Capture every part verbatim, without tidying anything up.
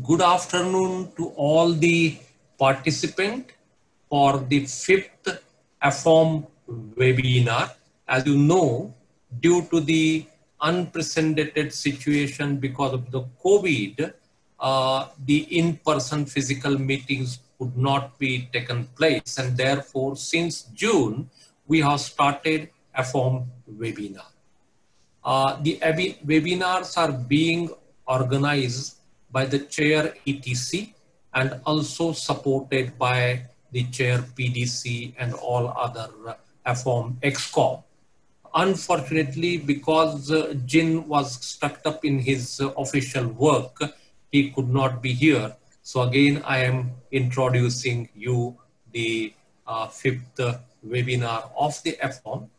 Good afternoon to all the participants for the fifth AFOM webinar. As you know, due to the unprecedented situation because of the COVID, uh, the in-person physical meetings could not be taken place, and therefore since June, we have started AFOM webinar. Uh, the webinars are being organized by the chair E T C and also supported by the chair P D C and all other AFORM X COM. Unfortunately, because uh, Jin was stuck up in his uh, official work, he could not be here. So again, I am introducing you the uh, fifth uh, webinar of the AFORM.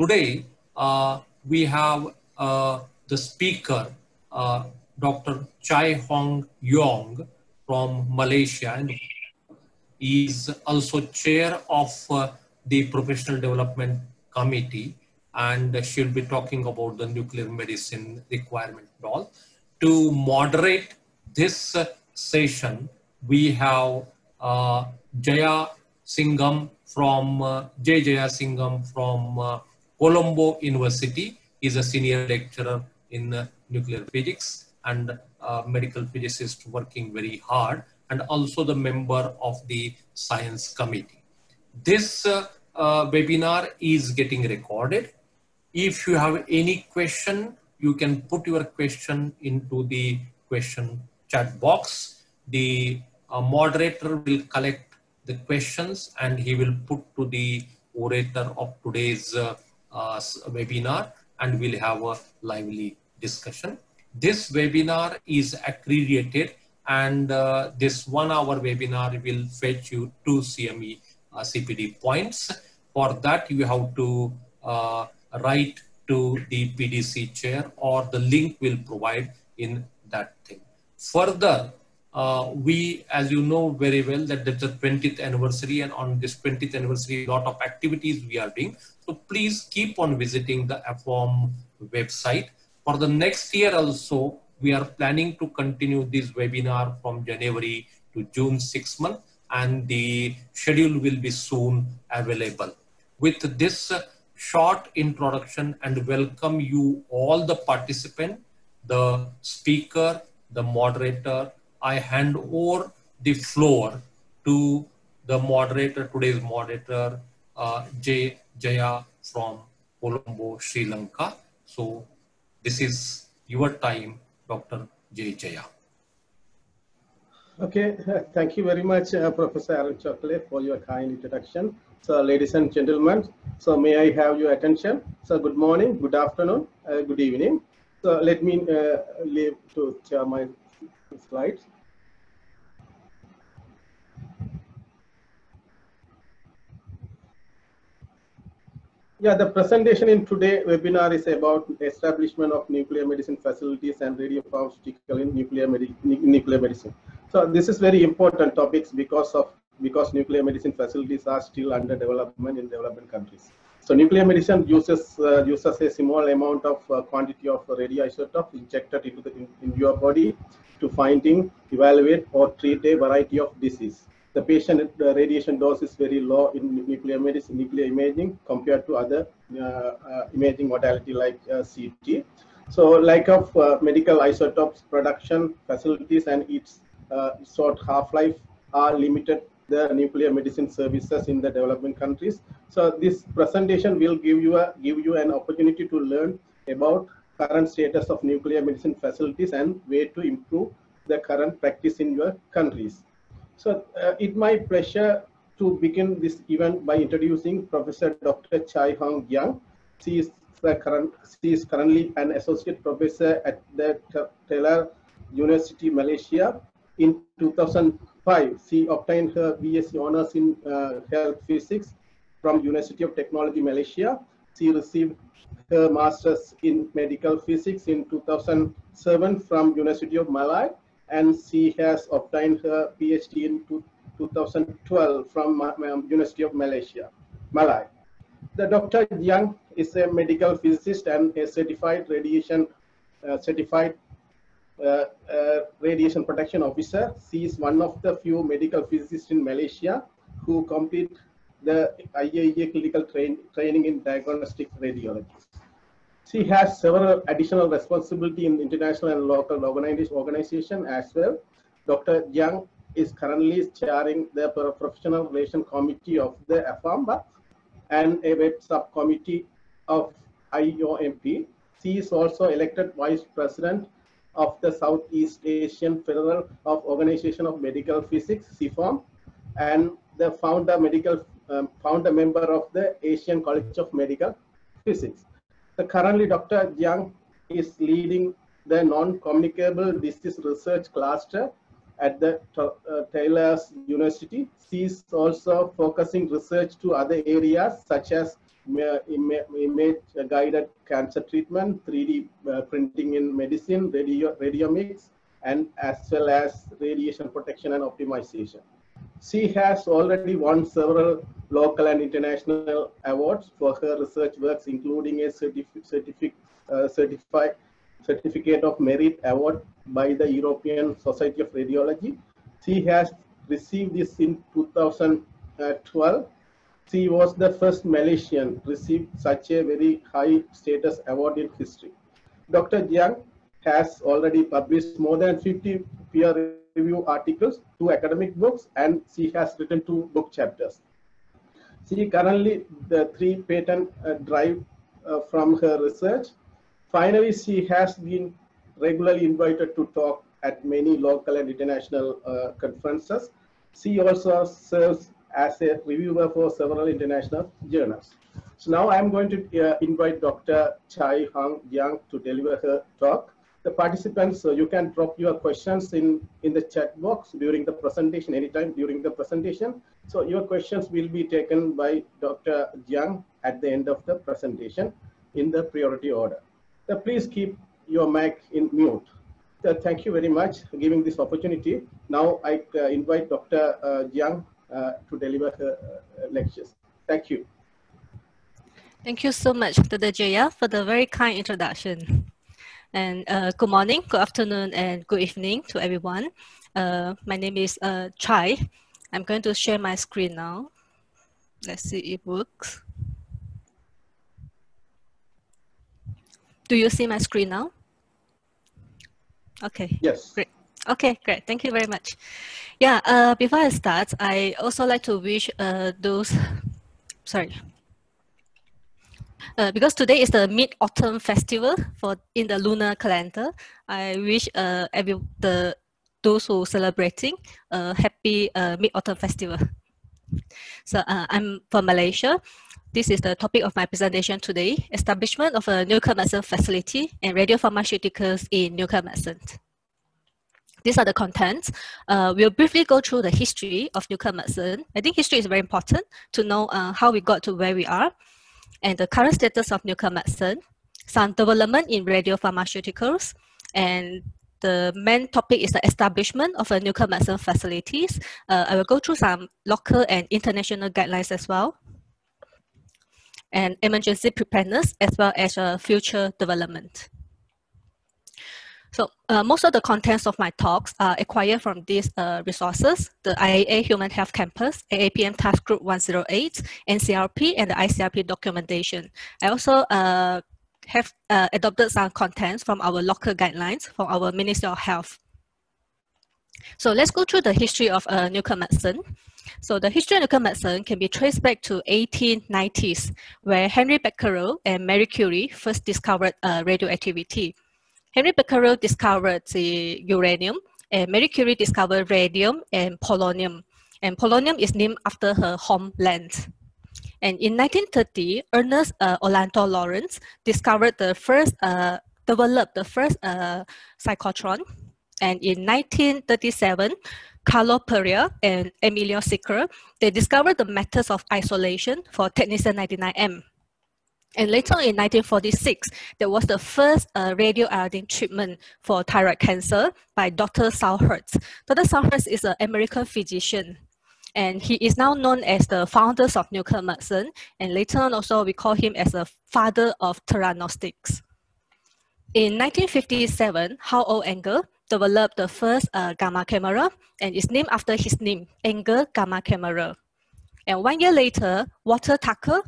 Today, uh, we have uh, the speaker, uh, Doctor Chai Hong Yeong from Malaysia, and he is also chair of uh, the Professional Development Committee, and she'll be talking about the nuclear medicine requirement and all. To moderate this uh, session, we have uh, Jayasingam from uh, J. Jayasingam from uh, Colombo University. He's a senior lecturer in uh, nuclear physics and uh, medical physicist working very hard, and also the member of the science committee. This uh, uh, webinar is getting recorded. If you have any question, you can put your question into the question chat box. The uh, moderator will collect the questions and he will put to the orator of today's uh, uh, webinar, and we'll have a lively discussion. This webinar is accredited, and uh, this one hour webinar will fetch you two C M E uh, C P D points. For that, you have to uh, write to the P D C chair, or the link will provide in that thing. Further, uh, we, as you know very well, that that's the twentieth anniversary, and on this twentieth anniversary, a lot of activities we are doing. So please keep on visiting the AFOM website. For the next year also, we are planning to continue this webinar from January to June, six months, and the schedule will be soon available. With this short introduction, and welcome you all the participants, the speaker, the moderator, I hand over the floor to the moderator, today's moderator, uh, J. Jaya from Colombo, Sri Lanka. So, this is your time, Doctor J. Jaya. Okay, thank you very much, uh, Professor Arun Chougule, for your kind introduction. So, ladies and gentlemen, so may I have your attention? So, good morning, good afternoon, uh, good evening. So, let me uh, leave to share my slides. Yeah, the presentation in today's webinar is about establishment of nuclear medicine facilities and radiopharmaceutical in nuclear, med nuclear medicine. So this is very important topics because of because nuclear medicine facilities are still under development in developing countries. So nuclear medicine uses uh, uses a small amount of uh, quantity of radioisotope injected into the in, in your body to finding, evaluate, or treat a variety of disease. The patient uh, radiation dose is very low in nuclear medicine, nuclear imaging compared to other uh, uh, imaging modality like uh, C T. So lack of uh, medical isotopes production facilities and its uh, short half-life are limited the nuclear medicine services in the developing countries. So this presentation will give you a give you an opportunity to learn about current status of nuclear medicine facilities and way to improve the current practice in your countries. So uh, it's my pleasure to begin this event by introducing Professor Doctor Chai Hong Yeong. She is, the current, she is currently an associate professor at the Taylor University, Malaysia. In two thousand five, she obtained her B S c honors in uh, health physics from University of Technology Malaysia. She received her master's in medical physics in two thousand seven from University of Malaya, and she has obtained her PhD in two thousand twelve from University of Malaysia, Malaya. The Doctor Yeong is a medical physicist and a certified radiation uh, certified uh, uh, radiation protection officer. She is one of the few medical physicists in Malaysia who complete the I A E A clinical train, training in diagnostic radiology. She has several additional responsibilities in international and local organizations as well. Doctor Young is currently chairing the Professional Relations Committee of the AFORM and a web subcommittee of I O M P. She is also elected Vice President of the Southeast Asian Federal of Organization of Medical Physics, SEAFOMP, and the founder medical um, founder member of the Asian College of Medical Physics. So currently, Doctor Jiang is leading the non-communicable disease research cluster at the uh, Taylor University. She is also focusing research to other areas such as image-guided cancer treatment, three D uh, printing in medicine, radio, radiomics, and as well as radiation protection and optimization. She has already won several local and international awards for her research works, including a certif certific uh, certified Certificate of Merit Award by the European Society of Radiology. She has received this in two thousand twelve. She was the first Malaysian to receive such a very high status award in history. Doctor Jiang has already published more than fifty peer review articles, two academic books, and she has written two book chapters. She currently the three patent uh, drive uh, from her research. Finally, she has been regularly invited to talk at many local and international uh, conferences. She also serves as a reviewer for several international journals. So now I'm going to uh, invite Doctor Chai Hong Yeong to deliver her talk. The participants, so you can drop your questions in, in the chat box during the presentation, anytime during the presentation. So your questions will be taken by Doctor Yeong at the end of the presentation in the priority order. So please keep your mic in mute. So thank you very much for giving this opportunity. Now I uh, invite Doctor Uh, Jiang uh, to deliver her uh, lectures. Thank you. Thank you so much, Doctor Jaya, for the very kind introduction. And uh, good morning, good afternoon, and good evening to everyone. Uh, my name is uh, Chai. I'm going to share my screen now. Let's see if it works. Do you see my screen now? Okay. Yes. Great. Okay, great. Thank you very much. Yeah, uh, before I start, I also like to wish uh, those, sorry, uh, because today is the Mid-Autumn Festival for in the lunar calendar. I wish uh, every, the, those who are celebrating a uh, happy uh, Mid-Autumn Festival. So uh, I'm from Malaysia. This is the topic of my presentation today, establishment of a nuclear medicine facility and radiopharmaceuticals in nuclear medicine. These are the contents. Uh, we'll briefly go through the history of nuclear medicine. I think history is very important to know uh, how we got to where we are and the current status of nuclear medicine, some development in radiopharmaceuticals, and the main topic is the establishment of a nuclear medicine facilities. Uh, I will go through some local and international guidelines as well, and emergency preparedness as well as uh, future development. So uh, most of the contents of my talks are acquired from these uh, resources, the I A E A Human Health Campus, A A P M Task Group one oh eight, N C R P and the I C R P documentation. I also uh, have uh, adopted some contents from our local guidelines from our Ministry of Health. So let's go through the history of uh, nuclear medicine. So the history of nuclear medicine can be traced back to eighteen nineties, where Henry Becquerel and Marie Curie first discovered uh, radioactivity. Henry Becquerel discovered the uranium, and Marie Curie discovered radium and polonium. And polonium is named after her homeland. And in nineteen thirty, Ernest uh, Orlando Lawrence discovered the first, uh, developed the first uh, cyclotron. And in nineteen thirty-seven, Carlo Perrier and Emilio Segrè, they discovered the methods of isolation for technetium ninety-nine M. And later in nineteen forty-six, there was the first uh, radioiodine treatment for thyroid cancer by Doctor Saul Hertz. Doctor Saul Hertz is an American physician, and he is now known as the founder of nuclear medicine. And later on also, we call him as the father of theranostics. In nineteen fifty-seven, Hao Engel, developed the first uh, gamma camera, and it's named after his name, Engel Gamma Camera. And one year later, Walter Tucker,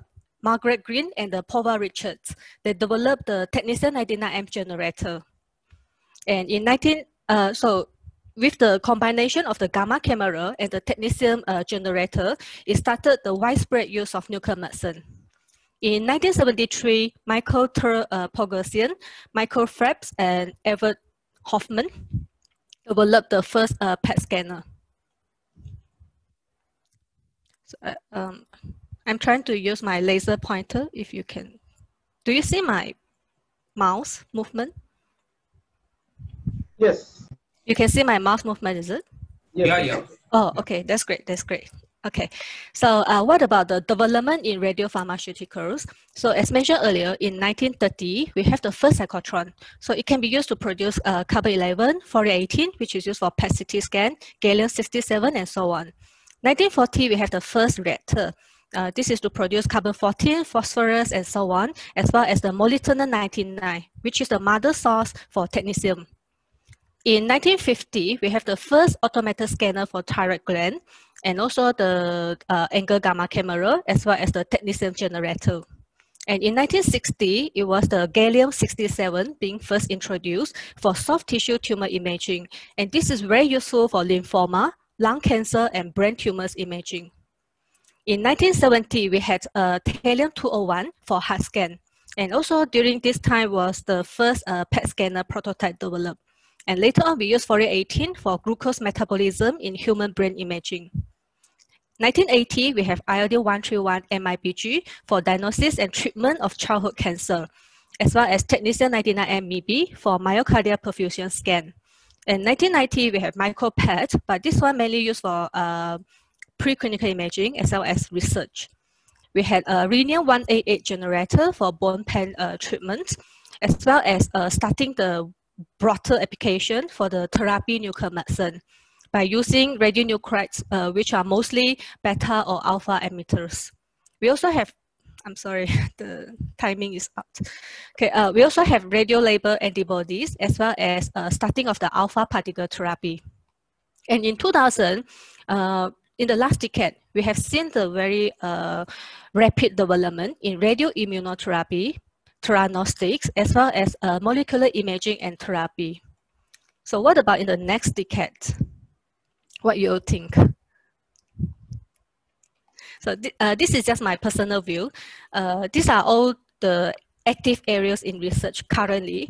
Margaret Green, and the Paula Richards, they developed the Technician ninety-nine amp generator. And in nineteen, uh, so with the combination of the gamma camera and the technetium uh, generator, it started the widespread use of nuclear medicine. In nineteen seventy-three, Michael Ter uh, Pogosian, Michael Phelps, and Everett Hoffman developed the first uh, P E T scanner. So, uh, um, I'm trying to use my laser pointer, if you can. Do you see my mouse movement? Yes. You can see my mouse movement, is it? Yeah, yeah. Oh, okay, that's great, that's great. Okay, so uh, what about the development in radiopharmaceuticals? So as mentioned earlier, in nineteen thirty, we have the first cyclotron. So it can be used to produce uh, carbon eleven, fluorine eighteen, which is used for P E T C T scan, gallium sixty-seven, and so on. nineteen forty, we have the first reactor. Uh, this is to produce carbon fourteen, phosphorus, and so on, as well as the molybdenum ninety-nine, which is the mother source for technetium. In nineteen fifty, we have the first automated scanner for thyroid gland, and also the uh, Engel gamma camera, as well as the technetium generator. And in nineteen sixty, it was the gallium sixty-seven being first introduced for soft tissue tumor imaging. And this is very useful for lymphoma, lung cancer, and brain tumors imaging. In nineteen seventy, we had uh, thallium two oh one for heart scan. And also during this time was the first uh, P E T scanner prototype developed. And later on, we used fluorine eighteen for glucose metabolism in human brain imaging. nineteen eighty, we have iodine one thirty-one M I B G for diagnosis and treatment of childhood cancer, as well as technetium ninety-nine M I B for myocardial perfusion scan. In nineteen ninety, we have micro P E T, but this one mainly used for uh, preclinical imaging as well as research. We had a rhenium one eighty-eight generator for bone pain uh, treatment, as well as uh, starting the broader application for the therapy nuclear medicine by using radionuclides, uh, which are mostly beta or alpha emitters. We also have, I'm sorry, the timing is out. Okay, uh, we also have radiolabeled antibodies as well as uh, starting of the alpha particle therapy. And in two thousand, uh, in the last decade, we have seen the very uh, rapid development in radioimmunotherapy, theranostics, as well as uh, molecular imaging and therapy. So what about in the next decade? What you think? So th uh, this is just my personal view. Uh, these are all the active areas in research currently,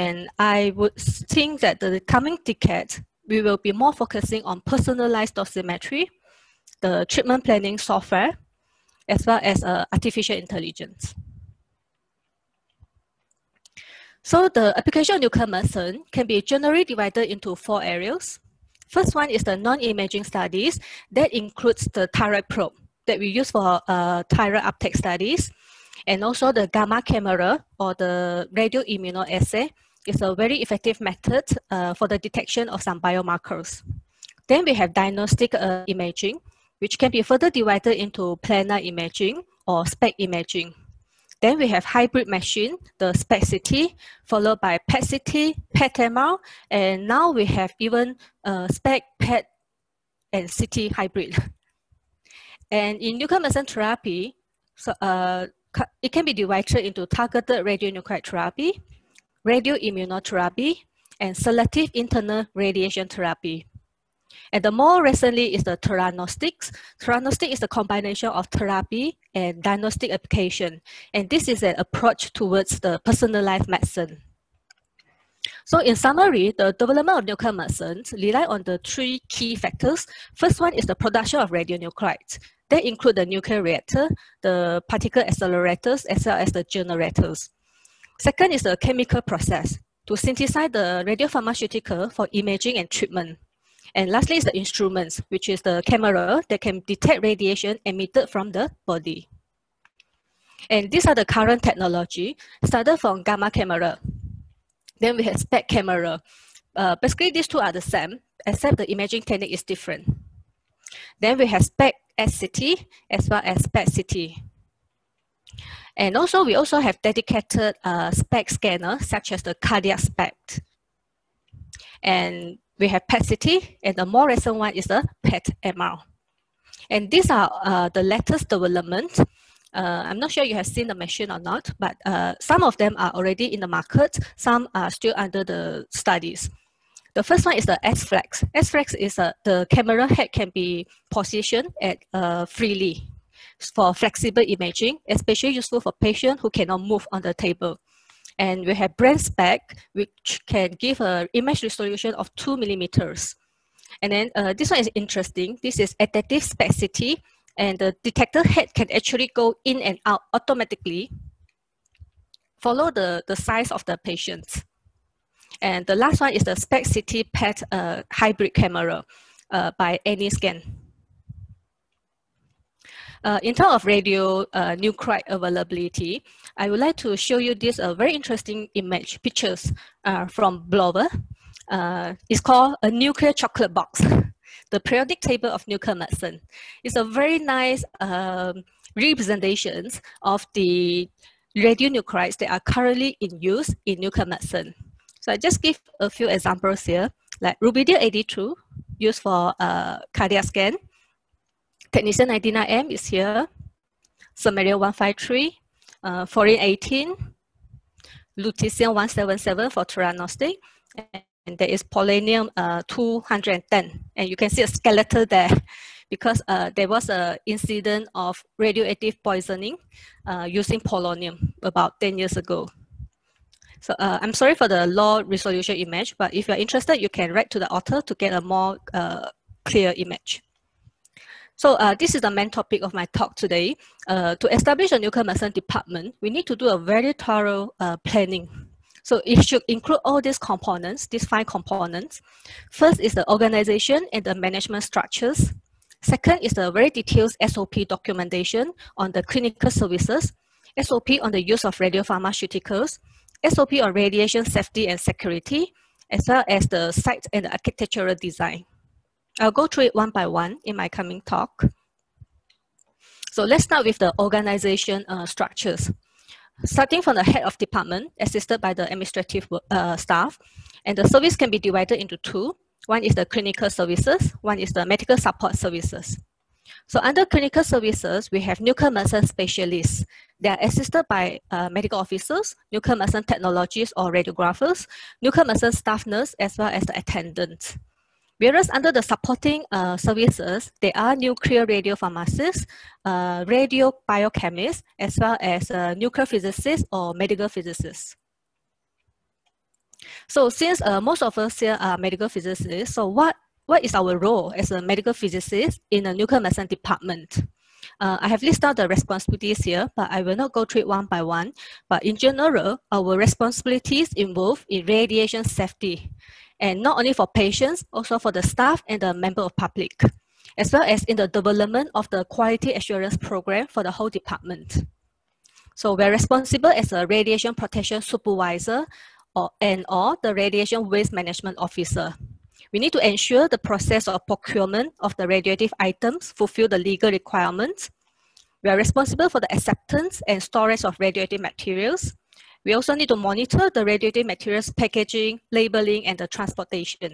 and I would think that the coming decade, we will be more focusing on personalized dosimetry, the treatment planning software, as well as uh, artificial intelligence. So the application of nuclear medicine can be generally divided into four areas. First one is the non-imaging studies. That includes the thyroid probe that we use for uh, thyroid uptake studies, and also the gamma camera or the radioimmunoassay is a very effective method uh, for the detection of some biomarkers. Then we have diagnostic uh, imaging, which can be further divided into planar imaging or SPECT imaging. Then we have hybrid machine, the SPECT C T, followed by P E T C T, P E T M R, and now we have even uh, SPECT, P E T, and C T hybrid. And in nuclear medicine therapy, so, uh, it can be divided into targeted radionuclide therapy, radioimmunotherapy, and selective internal radiation therapy. And the more recently is the theranostics. Theranostics is the combination of therapy and diagnostic application. And this is an approach towards the personalized medicine. So in summary, the development of nuclear medicine rely on the three key factors. First one is the production of radionuclides. They include the nuclear reactor, the particle accelerators, as well as the generators. Second is the chemical process to synthesize the radiopharmaceutical for imaging and treatment. And lastly is the instruments, which is the camera that can detect radiation emitted from the body. And these are the current technology, started from gamma camera. Then we have SPECT camera. Uh, basically, these two are the same, except the imaging technique is different. Then we have SPECT S C T as well as SPECT C T. And also, we also have dedicated uh, SPECT scanner, such as the cardiac SPECT. and we have P E T C T, and the more recent one is the P E T M R. And these are uh, the latest development. Uh, I'm not sure you have seen the machine or not, but uh, some of them are already in the market. Some are still under the studies. The first one is the S-Flex. S-Flex is uh, the camera head can be positioned at uh, freely for flexible imaging, especially useful for patients who cannot move on the table. And we have brain spec, which can give an image resolution of two millimeters. And then uh, this one is interesting. This is adaptive spacity, and the detector head can actually go in and out automatically, follow the, the size of the patient. And the last one is the SPECT C T P E T uh, hybrid camera uh, by AnyScan. Uh, in terms of radio uh, nuclide availability, I would like to show you this uh, very interesting image pictures uh, from Blover. Uh, it's called a nuclear chocolate box, the periodic table of nuclear medicine. It's a very nice um, representation of the radionuclides that are currently in use in nuclear medicine. So I just give a few examples here, like rubidium eighty-two, used for uh, cardiac scan. Technetium ninety-nine M is here, samarium one fifty-three, uh, fluorine eighteen, lutetium one seventy-seven for theranostic, and, and there is polonium uh, two hundred ten. And you can see a skeleton there because uh, there was an incident of radioactive poisoning uh, using polonium about ten years ago. So uh, I'm sorry for the low resolution image, but if you're interested, you can write to the author to get a more uh, clear image. So uh, this is the main topic of my talk today. Uh, to establish a nuclear medicine department, we need to do a very thorough uh, planning. So it should include all these components, these five components. First is the organization and the management structures. Second is the very detailed S O P documentation on the clinical services, S O P on the use of radiopharmaceuticals, S O P on radiation safety and security, as well as the site and the architectural design. I'll go through it one by one in my coming talk. So let's start with the organization uh, structures. Starting from the head of department, assisted by the administrative uh, staff, and the service can be divided into two. One is the clinical services, one is the medical support services. So under clinical services, we have nuclear medicine specialists. They are assisted by uh, medical officers, nuclear medicine technologists or radiographers, nuclear medicine staff nurse, as well as the attendants. Whereas under the supporting uh, services, there are nuclear radiopharmacists, uh, radio biochemists, as well as uh, nuclear physicists or medical physicists. So since uh, most of us here are medical physicists, so what What is our role as a medical physicist in the nuclear medicine department? Uh, I have listed out the responsibilities here, but I will not go through it one by one. But in general, our responsibilities involve in radiation safety, and not only for patients, also for the staff and the member of public, as well as in the development of the quality assurance program for the whole department. So we're responsible as a radiation protection supervisor or, and or the radiation waste management officer. We need to ensure the process of procurement of the radioactive items fulfill the legal requirements. We are responsible for the acceptance and storage of radioactive materials. We also need to monitor the radioactive materials packaging, labeling, and the transportation.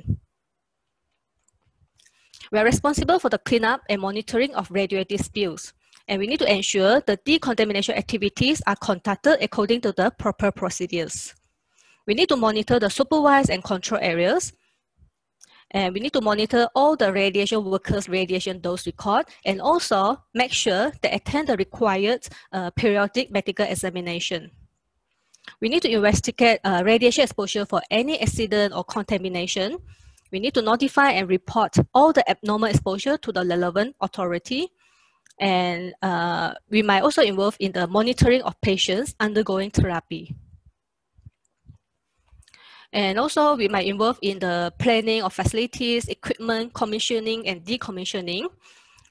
We are responsible for the cleanup and monitoring of radioactive spills. And we need to ensure the decontamination activities are conducted according to the proper procedures. We need to monitor the supervised and control areas. And we need to monitor all the radiation workers' radiation dose record, and also make sure they attend the required uh, periodic medical examination. We need to investigate uh, radiation exposure for any accident or contamination. We need to notify and report all the abnormal exposure to the relevant authority. And uh, we might also involve in the monitoring of patients undergoing therapy. And also, we might involve in the planning of facilities, equipment, commissioning, and decommissioning.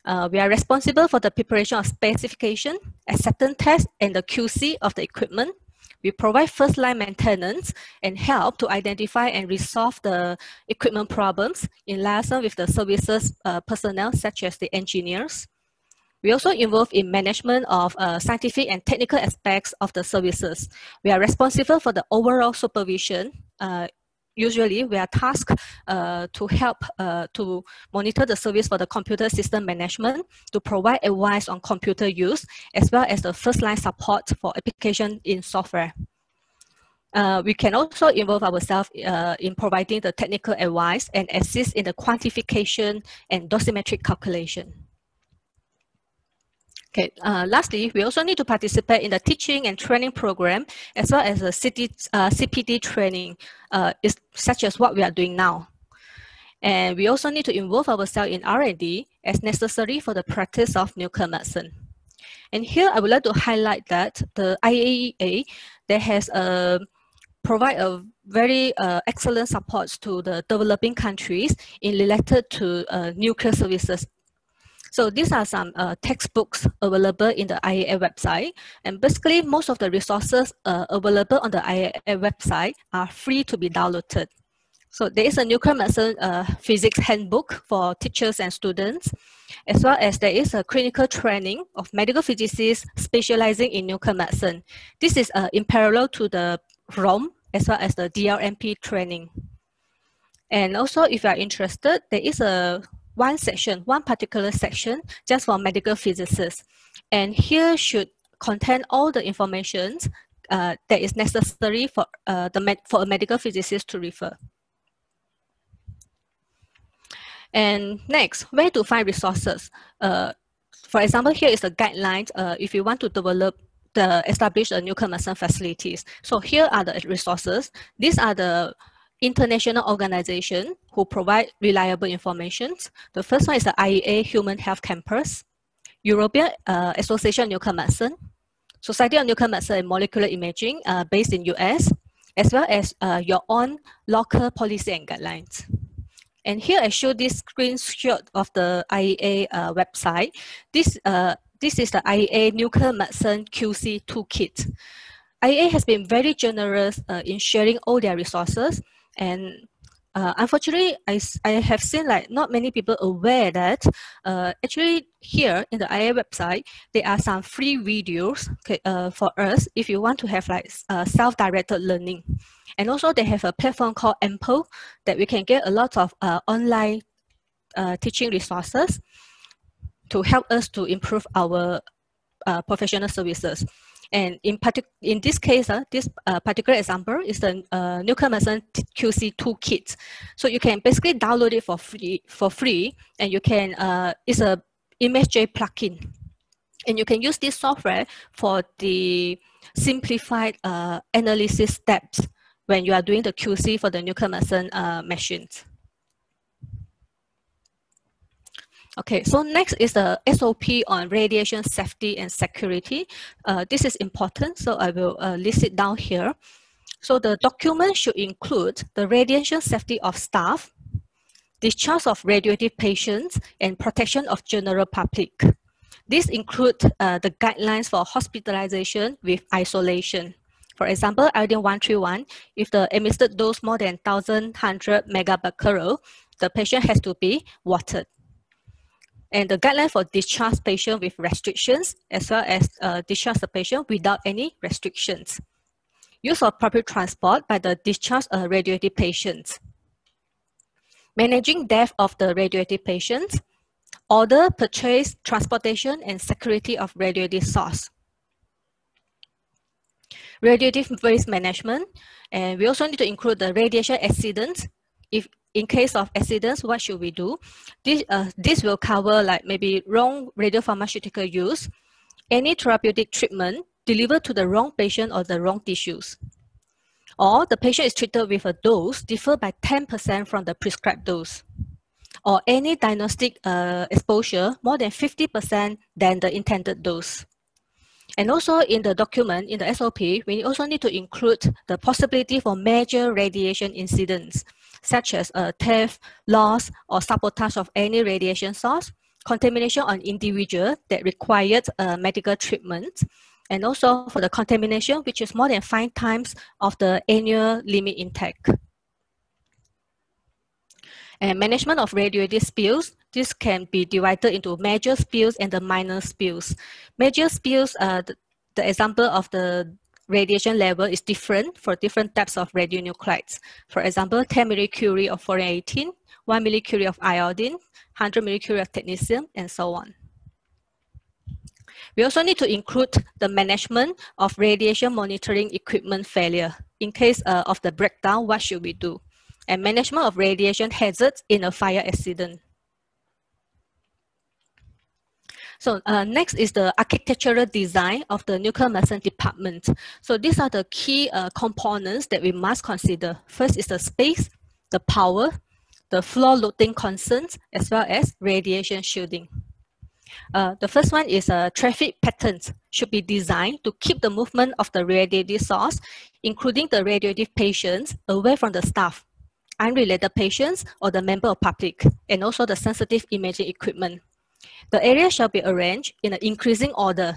Uh, we are responsible for the preparation of specification, acceptance tests, and the Q C of the equipment. We provide first-line maintenance and help to identify and resolve the equipment problems in liaison with the services uh, personnel, such as the engineers. We also involve in management of uh, scientific and technical aspects of the services. We are responsible for the overall supervision, uh, usually we are tasked uh, to help uh, to monitor the service for the computer system management, to provide advice on computer use, as well as the first line support for application in software. Uh, we can also involve ourselves uh, in providing the technical advice and assist in the quantification and dosimetric calculation. Okay, uh, lastly, we also need to participate in the teaching and training program, as well as the C P D training, uh, is, such as what we are doing now. And we also need to involve ourselves in R and D as necessary for the practice of nuclear medicine. And here I would like to highlight that the I A E A, that has uh, provide a very uh, excellent support to the developing countries in related to uh, nuclear services. So these are some uh, textbooks available in the I A E A website. And basically, most of the resources uh, available on the I A E A website are free to be downloaded. So there is a nuclear medicine uh, physics handbook for teachers and students, as well as there is a clinical training of medical physicists specializing in nuclear medicine. This is uh, in parallel to the ROM, as well as the D R M P training. And also, if you are interested, there is a one section, one particular section just for medical physicists. And here should contain all the information uh, that is necessary for, uh, the med for a medical physicist to refer. And next, where to find resources. Uh, for example, here is a guideline uh, if you want to develop the establish the nuclear medicine facilities. So here are the resources. These are the international organizations who provide reliable information. The first one is the I E A Human Health Campus, European uh, Association of Nuclear Medicine, Society of Nuclear Medicine and Molecular Imaging uh, based in U S, as well as uh, your own local policy and guidelines. And here I show this screenshot of the I E A uh, website. This, uh, this is the I E A Nuclear Medicine Q C Toolkit. I E A has been very generous uh, in sharing all their resources. And uh, unfortunately, I, I have seen like not many people aware that uh, actually here in the I E A website, there are some free videos okay, uh, for us if you want to have like uh, self-directed learning. And also they have a platform called AMPL that we can get a lot of uh, online uh, teaching resources to help us to improve our uh, professional services. And in, in this case, uh, this uh, particular example is the uh, Nuclear Medicine Q C Toolkit. So you can basically download it for free, for free and you can, uh, it's a ImageJ plugin. And you can use this software for the simplified uh, analysis steps when you are doing the Q C for the nuclear medicine uh, machines. Okay, so next is the S O P on radiation safety and security. Uh, this is important, so I will uh, list it down here. So the document should include the radiation safety of staff, discharge of radioactive patients, and protection of general public. This includes uh, the guidelines for hospitalization with isolation. For example, iodine one thirty-one, if the administered dose more than one thousand one hundred megabecquerel, the patient has to be watered. And the guideline for discharge patient with restrictions, as well as uh, discharge the patient without any restrictions. Use of public transport by the discharged uh, radioactive patients. Managing death of the radioactive patients. Order, purchase, transportation, and security of radioactive source. Radioactive waste management, and we also need to include the radiation accidents. If in case of accidents, what should we do? This, uh, this will cover like maybe wrong radiopharmaceutical use, any therapeutic treatment delivered to the wrong patient or the wrong tissues, or the patient is treated with a dose differed by ten percent from the prescribed dose, or any diagnostic uh, exposure more than fifty percent than the intended dose. And also in the document, in the S O P, we also need to include the possibility for major radiation incidents, such as uh, theft, loss, or sabotage of any radiation source, contamination on individual that required uh, medical treatment, and also for the contamination, which is more than five times of the annual limit intake. And management of radioactive spills. This can be divided into major spills and the minor spills. Major spills are the, the example of the radiation level is different for different types of radionuclides. For example, ten millicurie of fluorine eighteen, one millicurie of iodine, one hundred millicurie of technetium, and so on. We also need to include the management of radiation monitoring equipment failure. In case uh, of the breakdown, what should we do? And management of radiation hazards in a fire accident. So uh, next is the architectural design of the nuclear medicine department. So these are the key uh, components that we must consider. First is the space, the power, the floor loading concerns, as well as radiation shielding. Uh, the first one is uh, traffic patterns should be designed to keep the movement of the radioactive source, including the radioactive patients, away from the staff, unrelated patients, or the member of public, and also the sensitive imaging equipment. The area shall be arranged in an increasing order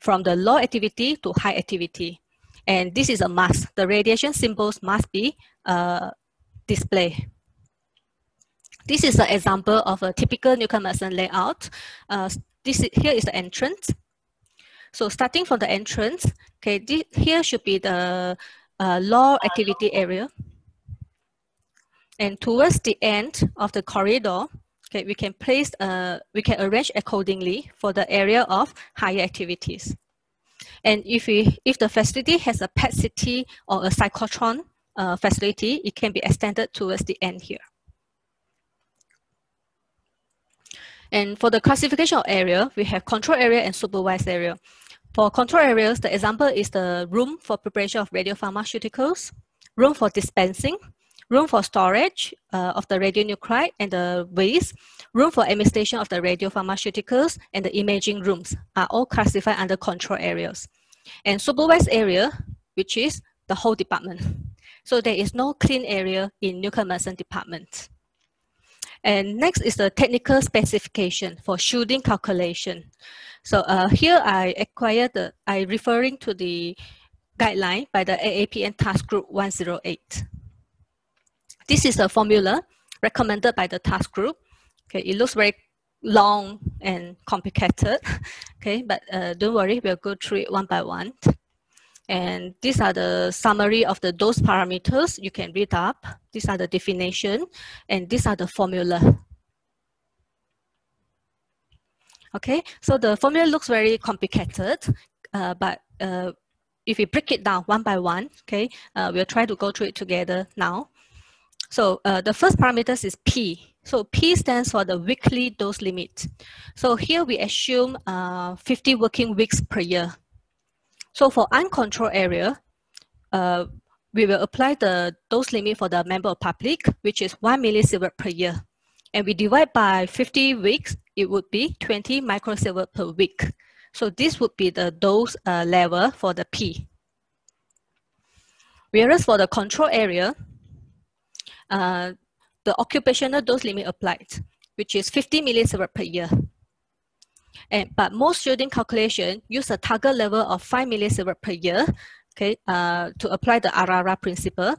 from the low activity to high activity. And this is a must. The radiation symbols must be uh, displayed. This is an example of a typical nuclear medicine layout. Uh, this is, here is the entrance. So starting from the entrance, okay, this, here should be the uh, low activity area. And towards the end of the corridor, okay, we can place, uh, we can arrange accordingly for the area of higher activities. And if we, if the facility has a P E T C T or a cyclotron uh, facility, it can be extended towards the end here. And for the classification of area, we have control area and supervised area. For control areas, the example is the room for preparation of radiopharmaceuticals, room for dispensing, room for storage uh, of the radionuclide and the waste, room for administration of the radiopharmaceuticals, and the imaging rooms are all classified under control areas. And supervised area, which is the whole department. So there is no clean area in nuclear medicine department. And next is the technical specification for shielding calculation. So uh, here I acquired the, I referring to the guideline by the A A P M Task Group one oh eight. This is a formula recommended by the task group. Okay, it looks very long and complicated. Okay, but uh, don't worry, we'll go through it one by one. And these are the summary of the dose parameters. You can read up. These are the definition, and these are the formula. Okay, so the formula looks very complicated, uh, but uh, if we break it down one by one, okay, uh, we'll try to go through it together now. So uh, the first parameters is P. So P stands for the weekly dose limit. So here we assume uh, fifty working weeks per year. So for uncontrolled area, uh, we will apply the dose limit for the member of public, which is one millisievert per year. And we divide by fifty weeks, it would be twenty microsievert per week. So this would be the dose uh, level for the P. Whereas for the control area, uh, the occupational dose limit applied, which is fifty millisievert per year. And, but most shielding calculation use a target level of five millisievert per year, okay, uh, to apply the Arara principle.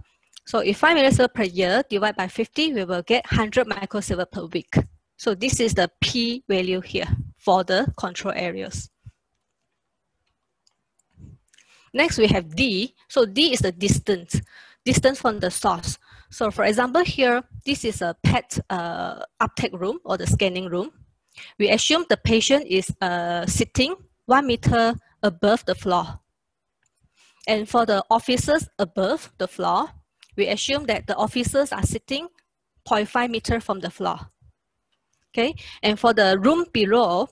So if five millisievert per year divided by fifty, we will get one hundred microsievert per week. So this is the P value here for the control areas. Next, we have D. So D is the distance, distance from the source. So for example, here, this is a P E T uh, uptake room or the scanning room. We assume the patient is uh, sitting one meter above the floor. And for the officers above the floor, we assume that the officers are sitting zero point five meter from the floor. Okay, and for the room below,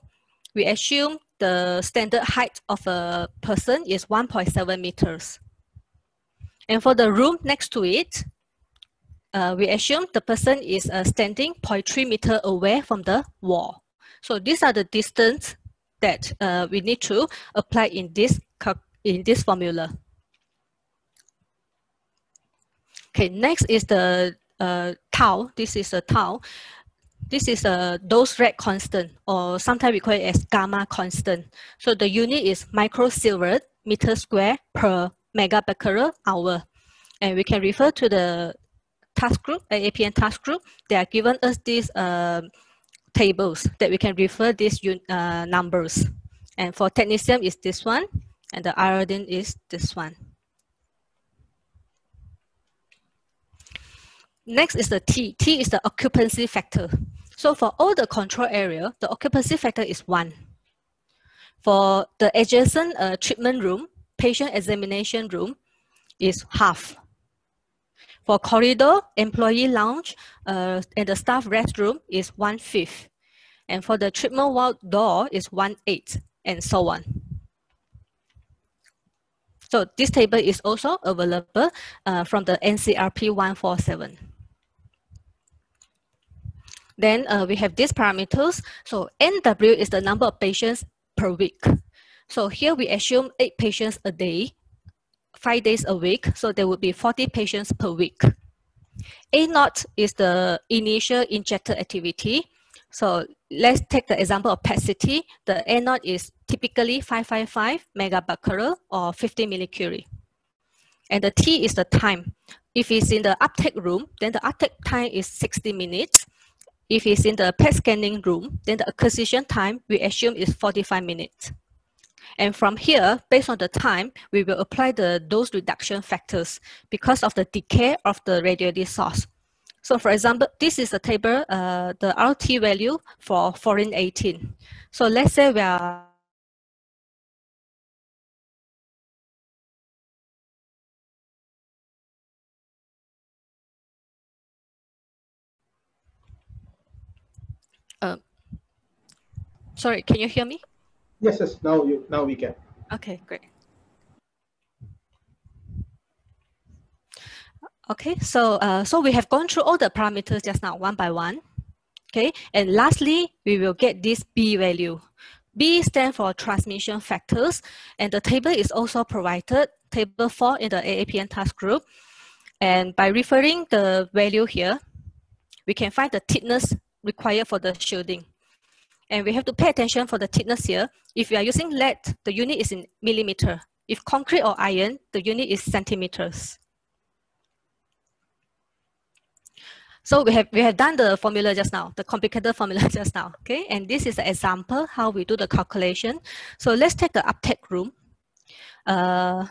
we assume the standard height of a person is one point seven meters. And for the room next to it, uh, we assume the person is uh, standing zero point three meter away from the wall. So these are the distance that uh, we need to apply in this, in this formula. Okay, next is the uh, tau. This is a tau. This is a dose rate constant, or sometimes we call it as gamma constant. So the unit is microsievert meter square per megabecquerel hour. And we can refer to the task group, A A P M task group. They are given us this uh, tables that we can refer these uh, numbers. And for technetium is this one, and the iodine is this one. Next is the T. T is the occupancy factor. So for all the control area, the occupancy factor is one. For the adjacent uh, treatment room, patient examination room is half. For corridor, employee lounge, uh, and the staff restroom is one-fifth. And for the treatment ward door is one-eighth, and so on. So this table is also available uh, from the N C R P one four seven. Then uh, we have these parameters. So N W is the number of patients per week. So here we assume eight patients a day, five days a week. So there would be forty patients per week. A zero is the initial injector activity. So let's take the example of P E T C T. The A zero is typically five hundred fifty-five megabecquerel or fifty millicurie. And the T is the time. If it's in the uptake room, then the uptake time is sixty minutes. If it's in the P E T scanning room, then the acquisition time we assume is forty-five minutes. And from here, based on the time, we will apply the dose reduction factors because of the decay of the radioactive source. So for example, this is the table, uh, the R T value for fluorine eighteen. So let's say we are Uh, sorry, can you hear me? Yes, yes. Now you, now we can. Okay, great. Okay, so uh, so we have gone through all the parameters just now, one by one. Okay, and lastly, we will get this B value. B stands for transmission factors, and the table is also provided, table four in the A A P M task group. And by referring the value here, we can find the thickness required for the shielding. And we have to pay attention for the thickness here. If you are using lead, the unit is in millimeter. If concrete or iron, the unit is centimeters. So we have, we have done the formula just now, the complicated formula just now, okay? And this is the example how we do the calculation. So let's take the uptake room. Uh,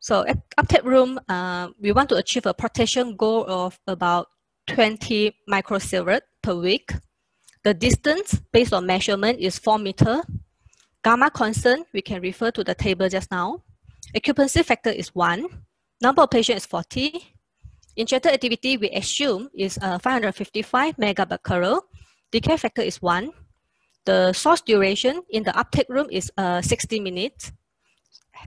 so at uptake room, uh, we want to achieve a protection goal of about twenty microsievert per week. The distance based on measurement is four meter. Gamma constant, we can refer to the table just now. Occupancy factor is one. Number of patients is forty. Injector activity, we assume, is uh, five hundred fifty-five megabecquerel. Decay factor is one. The source duration in the uptake room is uh, sixty minutes.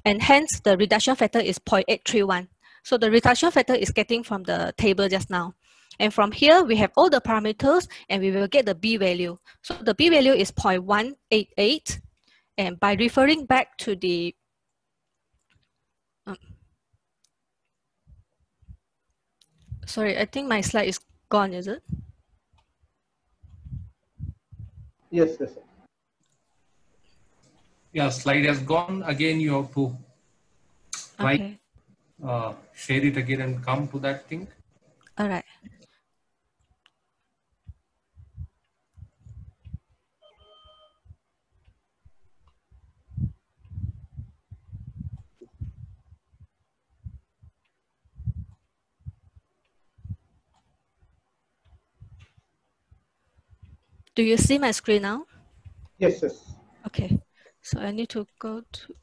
And hence, the reduction factor is zero point eight three one. So the reduction factor is getting from the table just now. And from here, we have all the parameters and we will get the B value. So the B value is zero point one eight eight. And by referring back to the, um, sorry, I think my slide is gone, is it? Yes, yes. Yeah, slide has gone. Again, you have to right, okay. uh, share it again and come to that thing. All right. Do you see my screen now? Yes, yes. Okay, so I need to go to,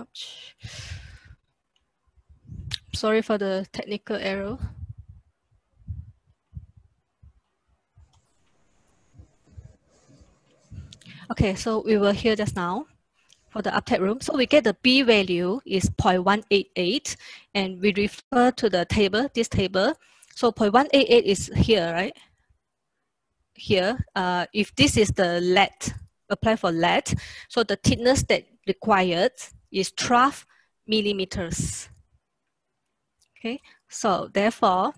oops. Sorry for the technical error. Okay, so we were here just now for the uptake room. So we get the B value is zero point one eight eight and we refer to the table, this table. So zero point one eight eight is here, right? Here, uh, if this is the lead, apply for lead, so the thickness that required is twelve millimeters. Okay, so therefore,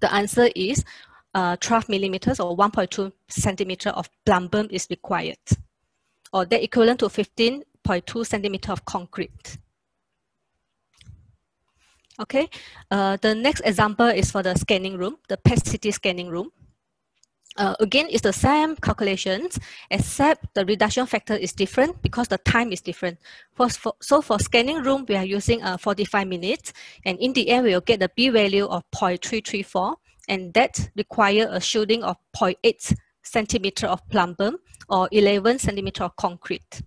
the answer is uh, twelve millimeters or one point two centimeter of plumbum is required, or that equivalent to fifteen point two centimeter of concrete. Okay, uh, the next example is for the scanning room, the P E T C T scanning room. Uh, again, it's the same calculations, except the reduction factor is different because the time is different. For, for, so for scanning room, we are using uh, forty-five minutes, and in the end, we will get the p-value of zero point three three four, and that requires a shielding of zero point eight centimeter of plumbum or eleven centimeter of concrete.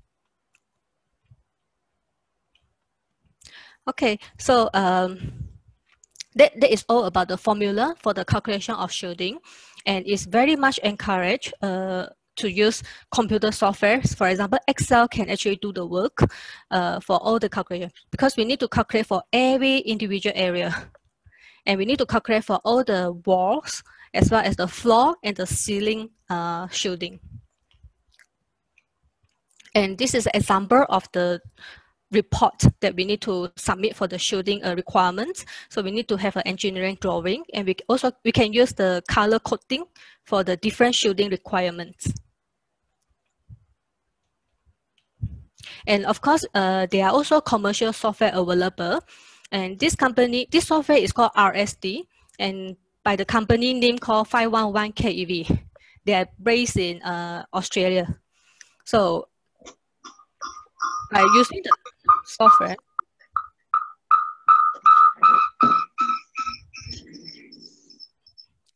Okay, so um, that, that is all about the formula for the calculation of shielding. And it's very much encouraged uh, to use computer software. For example, Excel can actually do the work uh, for all the calculation, because we need to calculate for every individual area. And we need to calculate for all the walls, as well as the floor and the ceiling uh, shielding. And this is an example of the report that we need to submit for the shielding uh, requirements. So we need to have an engineering drawing, and we also we can use the color coding for the different shielding requirements. And of course, uh, there are also commercial software available, and this company, this software is called R S D, and by the company name called five one one K E V. They are based in uh, Australia. So by using the software,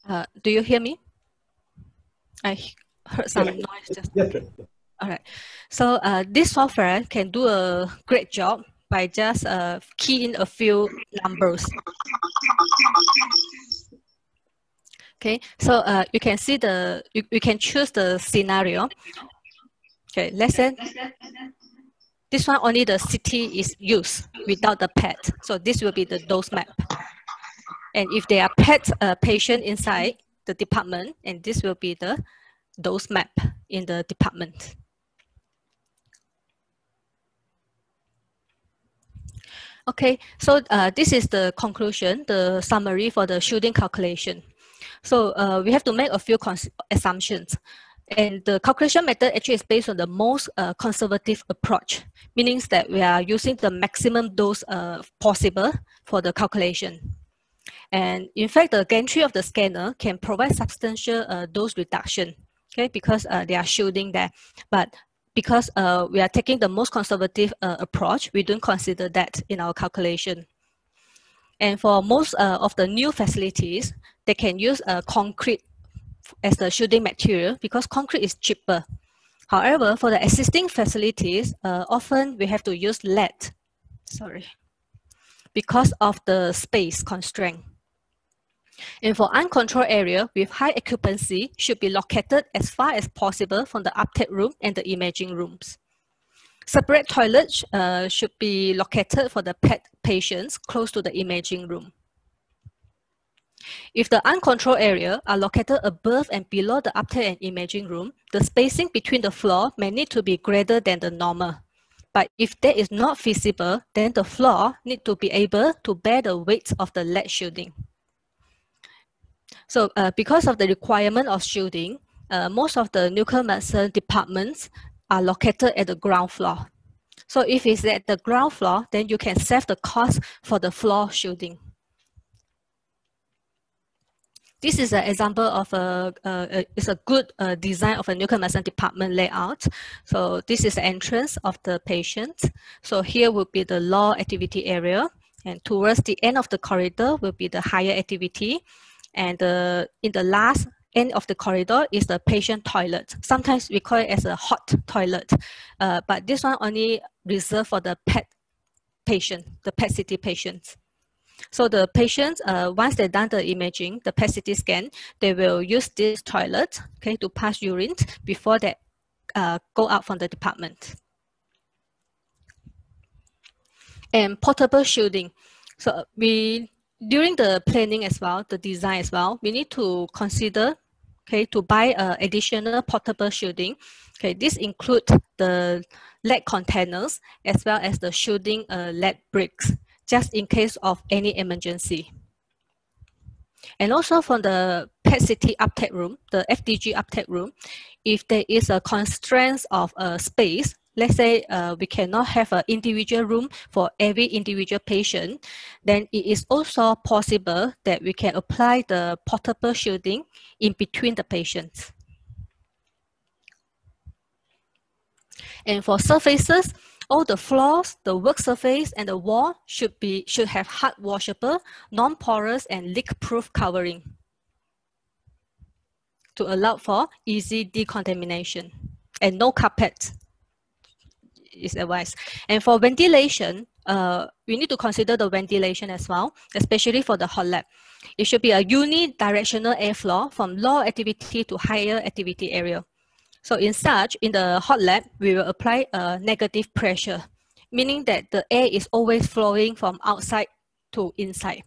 uh, do you hear me? I heard some noise just now. All right. So uh, this software can do a great job by just uh, keying in a few numbers. Okay. So uh, you can see the you, you can choose the scenario. Okay. Let's say this one, only the city is used without the P E T. So this will be the dose map. And if there are P E T uh, patients inside the department, and this will be the dose map in the department. Okay, so uh, this is the conclusion, the summary for the shielding calculation. So uh, we have to make a few assumptions. And the calculation method actually is based on the most uh, conservative approach, meaning that we are using the maximum dose uh, possible for the calculation. And in fact, the gantry of the scanner can provide substantial uh, dose reduction, okay, because uh, they are shielding there. But because uh, we are taking the most conservative uh, approach, we don't consider that in our calculation. And for most uh, of the new facilities, they can use uh, concrete as the shielding material because concrete is cheaper. However, for the existing facilities, uh, often we have to use lead, sorry, because of the space constraint. And for uncontrolled area with high occupancy, should be located as far as possible from the uptake room and the imaging rooms. Separate toilets uh, should be located for the P E T patients close to the imaging room. If the uncontrolled area are located above and below the uptake and imaging room, the spacing between the floor may need to be greater than the normal. But if that is not feasible, then the floor need to be able to bear the weight of the lead shielding. So uh, because of the requirement of shielding, uh, most of the nuclear medicine departments are located at the ground floor. So if it's at the ground floor, then you can save the cost for the floor shielding. This is an example of a, uh, a it's a good uh, design of a nuclear medicine department layout. So this is the entrance of the patient. So here will be the low activity area, and towards the end of the corridor will be the higher activity. And uh, in the last end of the corridor is the patient toilet. Sometimes we call it as a hot toilet, uh, but this one only reserved for the P E T patient, the P E T C T patients. So the patients, uh, once they've done the imaging, the P E T C T scan, they will use this toilet, okay, to pass urine before they uh, go out from the department. And portable shielding. So we, during the planning as well, the design as well, we need to consider, okay, to buy uh, additional portable shielding. Okay, this includes the lead containers as well as the shielding uh, lead bricks, just in case of any emergency. And also from the P E T C T uptake room, the F D G uptake room, if there is a constraint of a space, let's say uh, we cannot have an individual room for every individual patient, then it is also possible that we can apply the portable shielding in between the patients. And for surfaces, all the floors, the work surface, and the wall should be should have hard washable, non-porous, and leak-proof covering to allow for easy decontamination, and no carpet is advised. And for ventilation, uh, we need to consider the ventilation as well, especially for the hot lab. It should be a unidirectional airflow from low activity to higher activity area. So in such, in the hot lab, we will apply a negative pressure, meaning that the air is always flowing from outside to inside.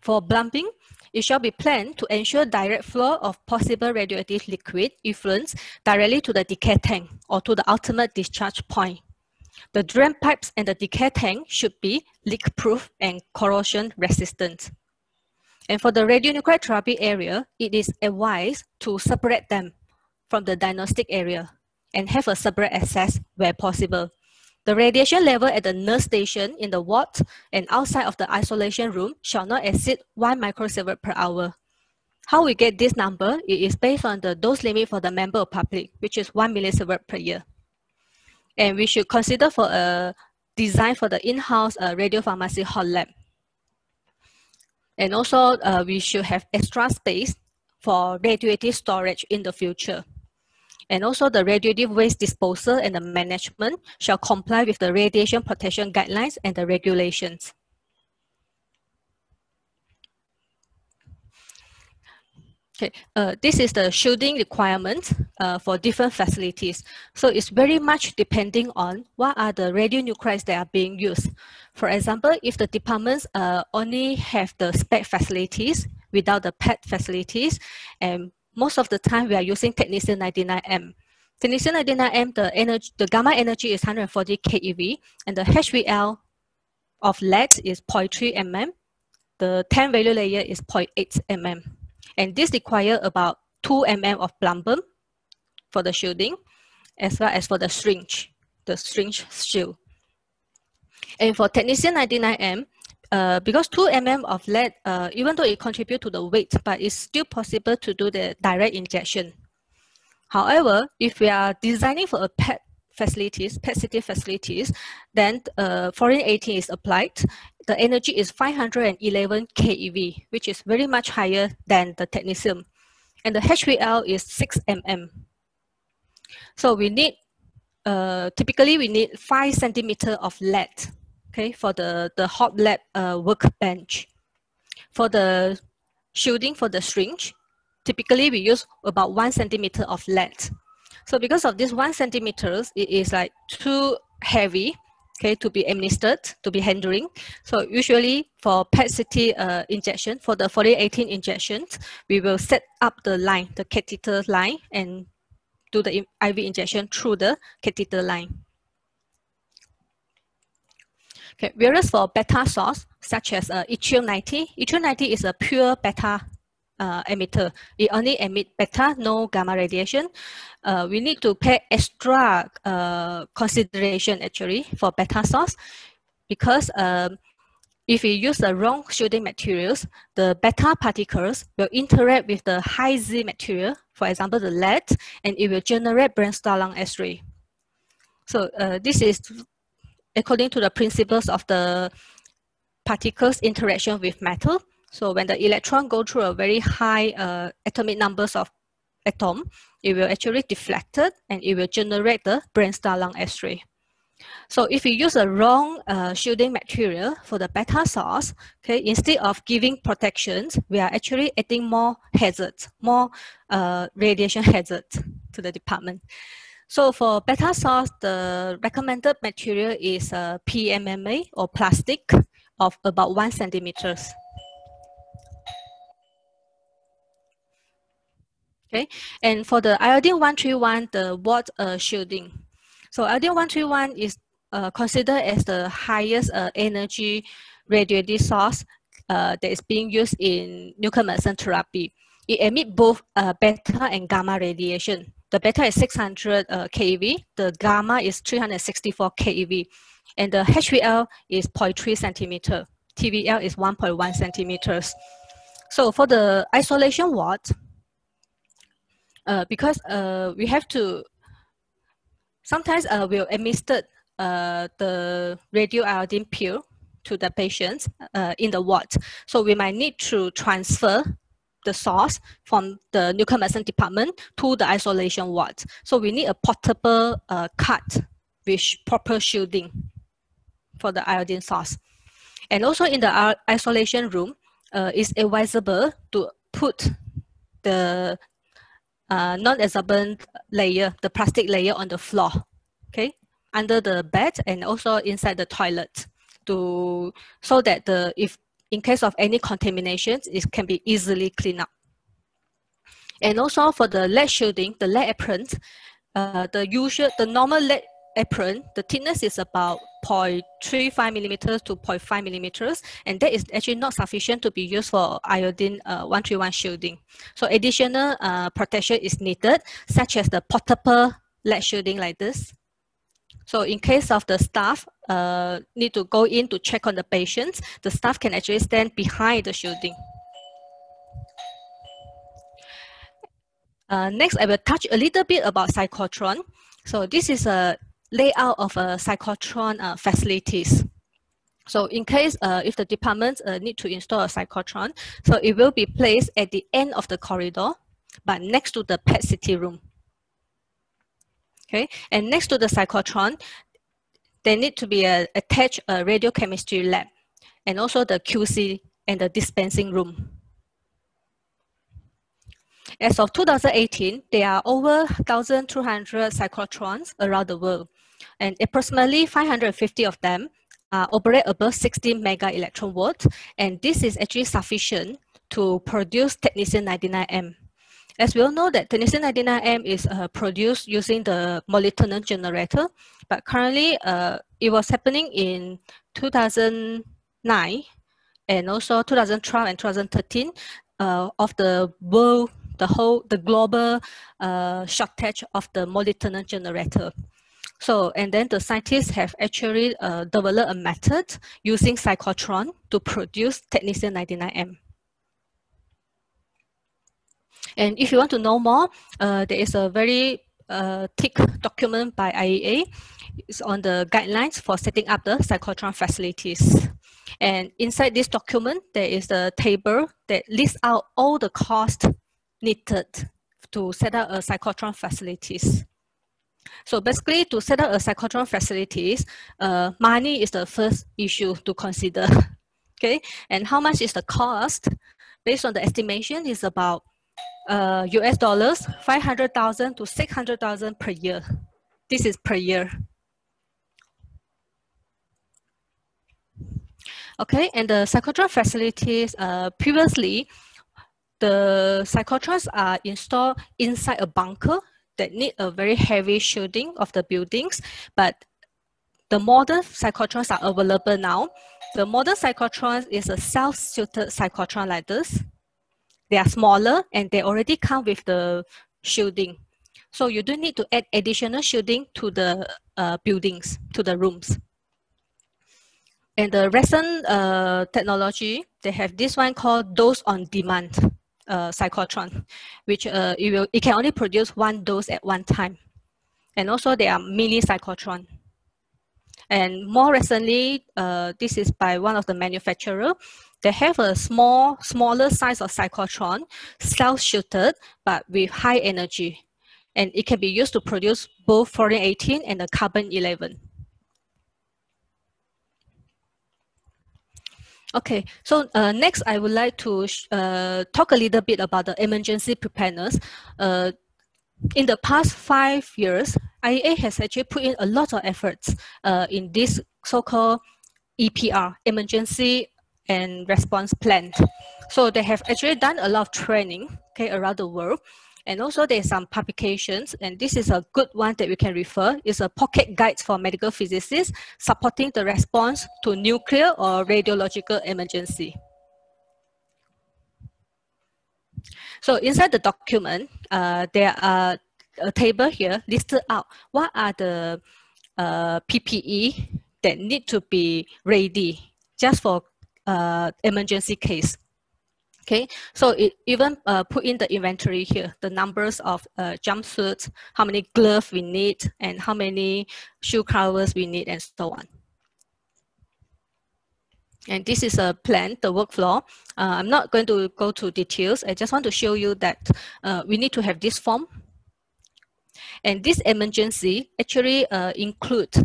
For plumbing, it shall be planned to ensure direct flow of possible radioactive liquid effluents directly to the decay tank or to the ultimate discharge point. The drain pipes and the decay tank should be leak-proof and corrosion-resistant. And for the radionuclide therapy area, it is advised to separate them from the diagnostic area and have a separate access where possible. The radiation level at the nurse station in the ward and outside of the isolation room shall not exceed one microsievert per hour. How we get this number, it is based on the dose limit for the member of public, which is one millisievert per year. And we should consider for a design for the in-house uh, radiopharmacy hot lab. And also, uh, we should have extra space for radioactive storage in the future. And also, the radioactive waste disposal and the management shall comply with the radiation protection guidelines and the regulations. Okay, uh, this is the shielding requirements uh, for different facilities. So it's very much depending on what are the radionuclides that are being used. For example, if the departments uh, only have the SPECT facilities without the P E T facilities, and most of the time we are using technetium ninety-nine M. Technetium ninety-nine M, the energy, the gamma energy is one hundred forty K E V, and the H V L of lead is zero point three millimeters. The tan value layer is zero point eight millimeters. And this requires about two millimeters of plumbum for the shielding, as well as for the syringe, the syringe shield. And for technetium ninety-nine M, uh, because two millimeters of lead, uh, even though it contributes to the weight, but it's still possible to do the direct injection. However, if we are designing for a P E T facilities, P E T city facilities, then uh, fluorine eighteen is applied. The energy is five hundred eleven K E V, which is very much higher than the technetium. And the H V L is six millimeters. So we need, uh, typically we need five centimeter of lead, okay, for the, the hot lead uh, workbench. For the shielding for the syringe, typically we use about one centimeter of lead. So because of this one centimeters, it is like too heavy, okay, to be administered, to be handling. So usually for P E T C T uh, injection, for the fluorine eighteen injections, we will set up the line, the catheter line, and do the I V injection through the catheter line. Okay, whereas for beta source, such as uh, yttrium ninety, yttrium ninety is a pure beta uh, emitter. It only emits beta, no gamma radiation. Uh, we need to pay extra uh, consideration actually for beta source, because um, if we use the wrong shielding materials, the beta particles will interact with the high Z material, for example the lead, and it will generate brain star lung X-ray. So uh, this is according to the principles of the particles interaction with metal. So when the electron go through a very high uh, atomic numbers of atom, it will actually deflect it and it will generate the brain star lung X-ray. So if you use a wrong uh, shielding material for the beta source, okay, instead of giving protections, we are actually adding more hazards, more uh, radiation hazards to the department. So for beta source, the recommended material is uh, P M M A or plastic of about one centimeters. Okay, and for the iodine one thirty-one, the ward uh, shielding. So iodine one thirty-one is uh, considered as the highest uh, energy radioactive source uh, that is being used in nuclear medicine therapy. it emits both uh, beta and gamma radiation. The beta is six hundred uh, keV, the gamma is three hundred sixty-four keV, and the H V L is zero point three centimeter. T V L is one point one centimeters. So for the isolation ward, uh, because uh, we have to, sometimes uh, we'll administer uh, the radioiodine pill to the patients uh, in the ward. So we might need to transfer the source from the nuclear medicine department to the isolation ward. So we need a portable uh, cart with proper shielding for the iodine source. And also in the isolation room, uh, it's advisable to put the uh, non-absorbent layer, the plastic layer on the floor, okay, under the bed and also inside the toilet, to so that the if in case of any contaminations, it can be easily cleaned up. And also for the lead shielding, the lead apron, uh, the usual, the normal lead apron, the thickness is about zero point three five millimeters to zero point five millimeters, and that is actually not sufficient to be used for iodine uh, one three one shielding. So additional uh, protection is needed, such as the portable lead shielding like this. So in case of the staff uh, need to go in to check on the patients, the staff can actually stand behind the shielding. Uh, next, I will touch a little bit about cyclotron. So this is a layout of a cyclotron uh, facilities. So in case uh, if the departments uh, need to install a cyclotron, so it will be placed at the end of the corridor, but next to the P E T C T room. Okay, and next to the cyclotron, there need to be a, attached a radiochemistry lab, and also the Q C and the dispensing room. As of two thousand eighteen, there are over one thousand two hundred cyclotrons around the world, and approximately five hundred fifty of them uh, operate above sixty mega electron volts, and this is actually sufficient to produce technetium ninety-nine M. As we all know that technetium ninety-nine M is uh, produced using the molybdenum generator, but currently uh, it was happening in two thousand nine and also two thousand twelve and two thousand thirteen uh, of the world, the whole, the global uh, shortage of the molybdenum generator. So, and then the scientists have actually uh, developed a method using cyclotron to produce technetium ninety-nine M. And if you want to know more, uh, there is a very uh, thick document by I A E A. It's on the guidelines for setting up the cyclotron facilities. And inside this document, there is a table that lists out all the costs needed to set up a cyclotron facilities. So basically, to set up a cyclotron facilities, uh, money is the first issue to consider. Okay, and how much is the cost? Based on the estimation, is about Uh, U S dollars five hundred thousand to six hundred thousand per year. This is per year. Okay, and the cyclotron facilities, uh, previously the cyclotrons are installed inside a bunker that need a very heavy shielding of the buildings, but the modern cyclotrons are available now. The modern cyclotron is a self-suited cyclotron like this. They are smaller and they already come with the shielding. So you don't need to add additional shielding to the uh, buildings, to the rooms. And the recent uh, technology, they have this one called dose on demand uh, cyclotron, which uh, it, will, it can only produce one dose at one time. And also there are mini cyclotron. And more recently, uh, this is by one of the manufacturer. They have a small, smaller size of cyclotron, self-shielded, but with high energy. And it can be used to produce both fluorine eighteen and the carbon eleven. Okay, so uh, next I would like to uh, talk a little bit about the emergency preparedness. Uh, in the past five years, I A E A has actually put in a lot of efforts uh, in this so-called E P R, Emergency and Response Plan. So they have actually done a lot of training, okay, around the world. And also there's some publications, and this is a good one that we can refer. It's a pocket guide for medical physicists supporting the response to nuclear or radiological emergency. So inside the document, uh, there are a table here listed out what are the uh, P P E that need to be ready just for uh, emergency case. Okay, so it even uh, put in the inventory here, the numbers of uh, jumpsuits, how many gloves we need, and how many shoe covers we need, and so on. And this is a plan, the workflow. Uh, I'm not going to go to details. I just want to show you that uh, we need to have this form. And this emergency actually uh, includes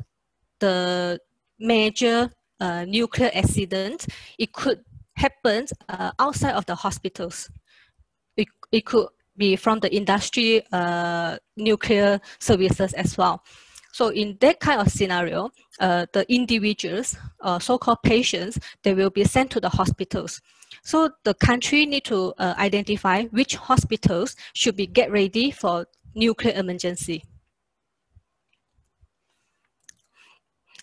the major uh, nuclear accident. It could happen uh, outside of the hospitals. It, it could be from the industry, uh, nuclear services as well. So in that kind of scenario, uh, the individuals, uh, so-called patients, they will be sent to the hospitals. So the country need to uh, identify which hospitals should be get ready for nuclear emergency.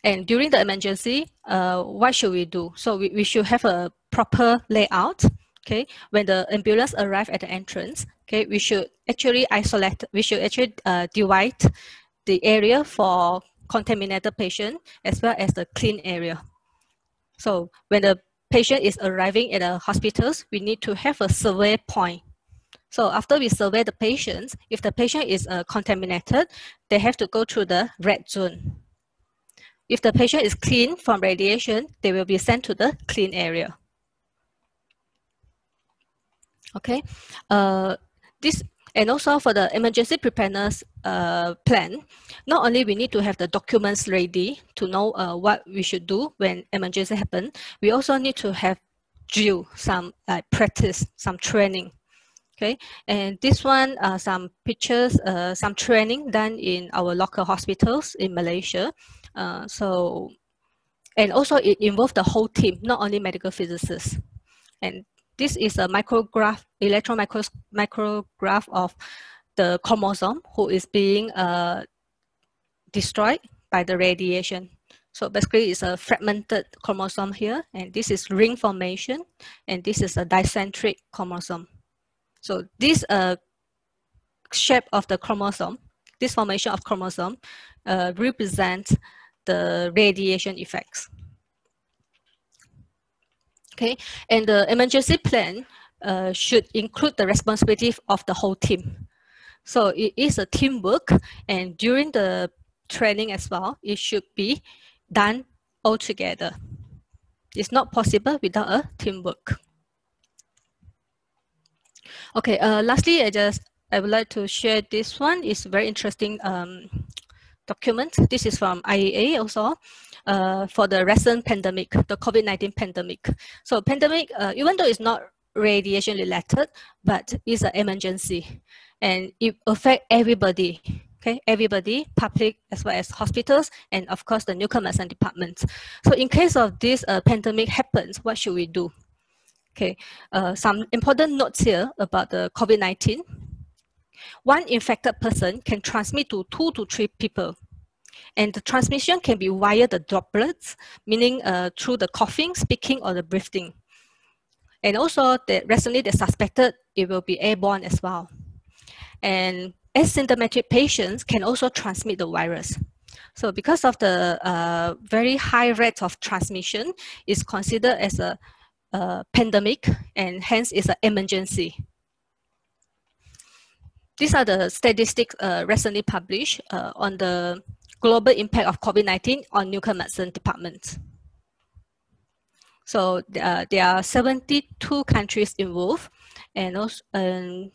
And during the emergency, uh, what should we do? So we, we should have a proper layout. Okay, when the ambulance arrive at the entrance, okay, we should actually isolate. We should actually uh, divide the area for contaminated patient as well as the clean area. So when the patient is arriving at the hospitals, we need to have a survey point. So after we survey the patients, if the patient is uh, contaminated, they have to go through the red zone. If the patient is clean from radiation, they will be sent to the clean area. Okay, uh, this and also for the emergency preparedness uh, plan, not only we need to have the documents ready to know uh, what we should do when emergency happen, we also need to have drill, some uh, practice, some training. Okay, and this one are uh, some pictures, uh, some training done in our local hospitals in Malaysia. Uh, so, and also it involved the whole team, not only medical physicists. And this is a micrograph, electron micro, micrograph of the chromosome who is being uh, destroyed by the radiation. So basically it's a fragmented chromosome here, and this is ring formation, and this is a dicentric chromosome. So this uh, shape of the chromosome, this formation of chromosome uh, represents the radiation effects. Okay, and the emergency plan uh, should include the responsibility of the whole team. So it is a teamwork, and during the training as well, it should be done all together. It's not possible without a teamwork. Okay, uh, lastly, I just I would like to share this one. It's a very interesting um, document. This is from I A E A also. Uh, for the recent pandemic, the COVID nineteen pandemic. So pandemic, uh, even though it's not radiation related, but it's an emergency and it affects everybody, okay? Everybody, public as well as hospitals, and of course the nuclear medicine department. So in case of this uh, pandemic happens, what should we do? Okay, uh, some important notes here about the COVID nineteen. One infected person can transmit to two to three people. And the transmission can be via the droplets, meaning uh, through the coughing, speaking, or the breathing. And also, that recently they suspected it will be airborne as well. And asymptomatic patients can also transmit the virus. So because of the uh, very high rate of transmission, it's considered as a uh, pandemic, and hence it's an emergency. These are the statistics uh, recently published uh, on the global impact of COVID nineteen on nuclear medicine department. So uh, there are seventy-two countries involved, and also, um,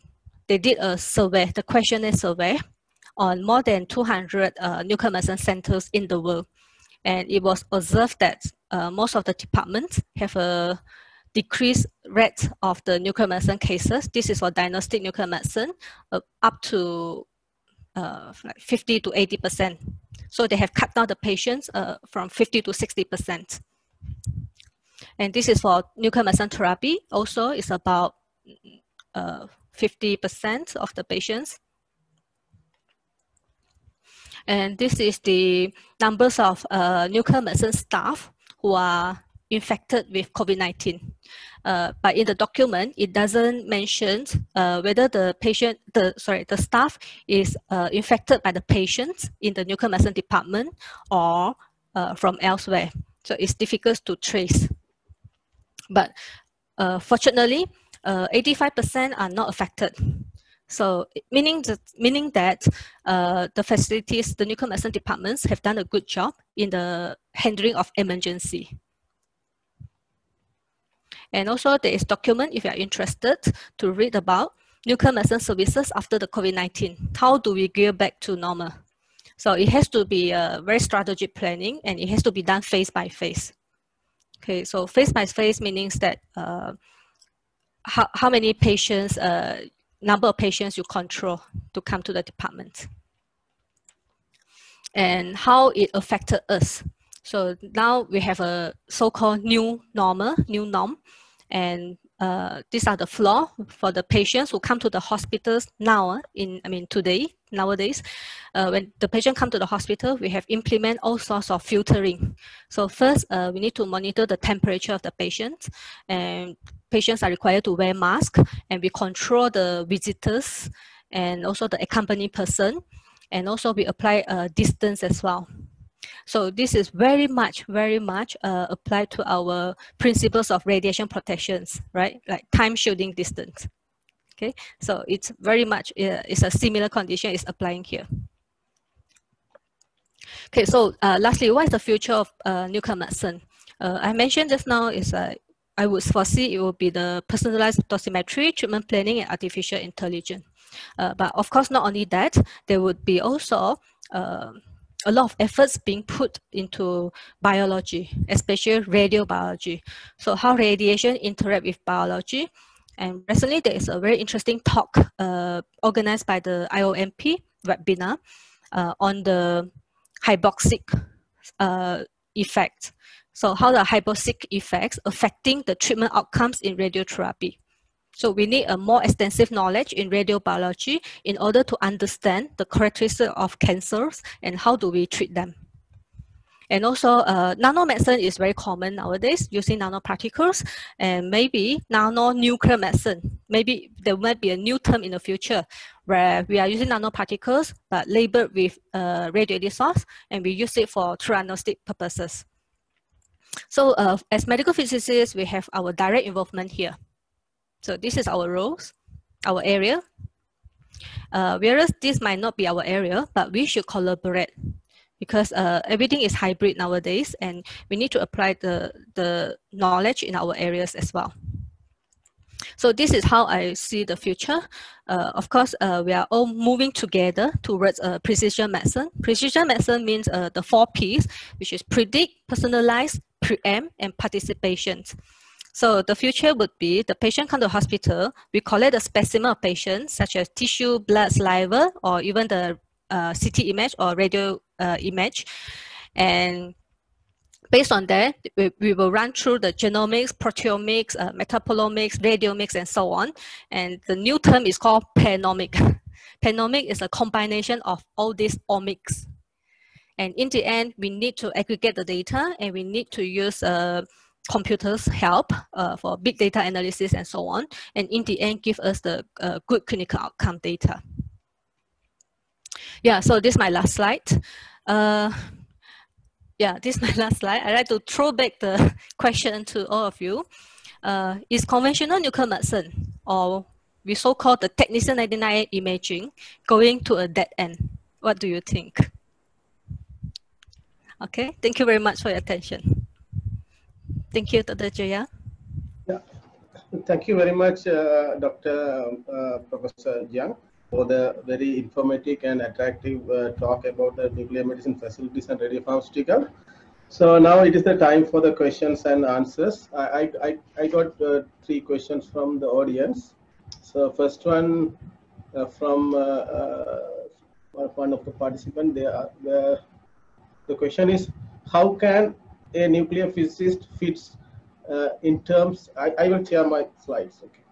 they did a survey, the questionnaire survey, on more than two hundred uh, nuclear medicine centers in the world. And it was observed that uh, most of the departments have a decreased rate of the nuclear medicine cases. This is for diagnostic nuclear medicine, uh, up to uh, like fifty to eighty percent. So they have cut down the patients uh, from fifty to sixty percent. And this is for nuclear medicine therapy. Also, it's about uh, fifty percent of the patients. And this is the numbers of uh, nuclear medicine staff who are infected with COVID nineteen. Uh, but in the document, it doesn't mention uh, whether the patient, the sorry, the staff is uh, infected by the patients in the nuclear medicine department or uh, from elsewhere. So it's difficult to trace. But uh, fortunately, eighty-five percent uh, are not affected. So meaning that, meaning that uh, the facilities, the nuclear medicine departments have done a good job in the handling of emergency. And also there is document, if you are interested to read about nuclear medicine services after the COVID nineteen. How do we gear back to normal? So it has to be a very strategic planning, and it has to be done phase by phase. Okay, so phase by phase means that uh, how, how many patients, uh, number of patients you control to come to the department. And how it affected us. So now we have a so-called new normal, new norm, and uh, these are the flaws for the patients who come to the hospitals now. In I mean today, nowadays, uh, when the patient come to the hospital, we have implement all sorts of filtering. So first, uh, we need to monitor the temperature of the patient, and patients are required to wear masks, and we control the visitors and also the accompanying person, and also we apply uh, distance as well. So this is very much, very much uh, applied to our principles of radiation protections, right? Like time, shielding, distance. Okay, so it's very much, uh, it's a similar condition is applying here. Okay, so uh, lastly, what is the future of uh, nuclear medicine? Uh, I mentioned just now is uh, I would foresee it will be the personalized dosimetry, treatment planning, and artificial intelligence. Uh, but of course, not only that, there would be also uh, a lot of efforts being put into biology, especially radiobiology. So how radiation interact with biology. And recently there is a very interesting talk uh, organized by the I O M P webinar uh, on the hypoxic uh, effect. So how the hypoxic effects affecting the treatment outcomes in radiotherapy. So we need a more extensive knowledge in radiobiology in order to understand the characteristics of cancers and how do we treat them. And also uh, nanomedicine is very common nowadays, using nanoparticles, and maybe nanonuclear medicine. Maybe there might be a new term in the future where we are using nanoparticles but labeled with uh, radioactive source, and we use it for theranostic purposes. So uh, as medical physicists, we have our direct involvement here. So this is our roles, our area. Uh, whereas this might not be our area, but we should collaborate because uh, everything is hybrid nowadays, and we need to apply the, the knowledge in our areas as well. So this is how I see the future. Uh, of course, uh, we are all moving together towards uh, precision medicine. Precision medicine means uh, the four P's, which is predict, personalize, preempt, and participation. So the future would be the patient comes to hospital, we collect a specimen of patients such as tissue, blood, saliva, or even the uh, C T image or radio uh, image. And based on that, we, we will run through the genomics, proteomics, uh, metabolomics, radiomics, and so on. And the new term is called panomic. Panomic is a combination of all these omics. And in the end, we need to aggregate the data, and we need to use uh, computers help uh, for big data analysis and so on, and in the end give us the uh, good clinical outcome data. Yeah, so this is my last slide. Uh, yeah, this is my last slide. I'd like to throw back the question to all of you. Uh, is conventional nuclear medicine, or we so-called the technetium ninety-nine imaging, going to a dead end? What do you think? Okay, thank you very much for your attention. Thank you, Doctor Jaya. Yeah. Thank you very much, uh, Doctor Uh, Professor Jiang, for the very informative and attractive uh, talk about the nuclear medicine facilities and radiopharmaceuticals. So now it is the time for the questions and answers. I, I, I got uh, three questions from the audience. So first one uh, from uh, uh, one of the participants, they are, the, the question is, how can a nuclear physicist fits uh, in terms, I, I will share my slides, okay.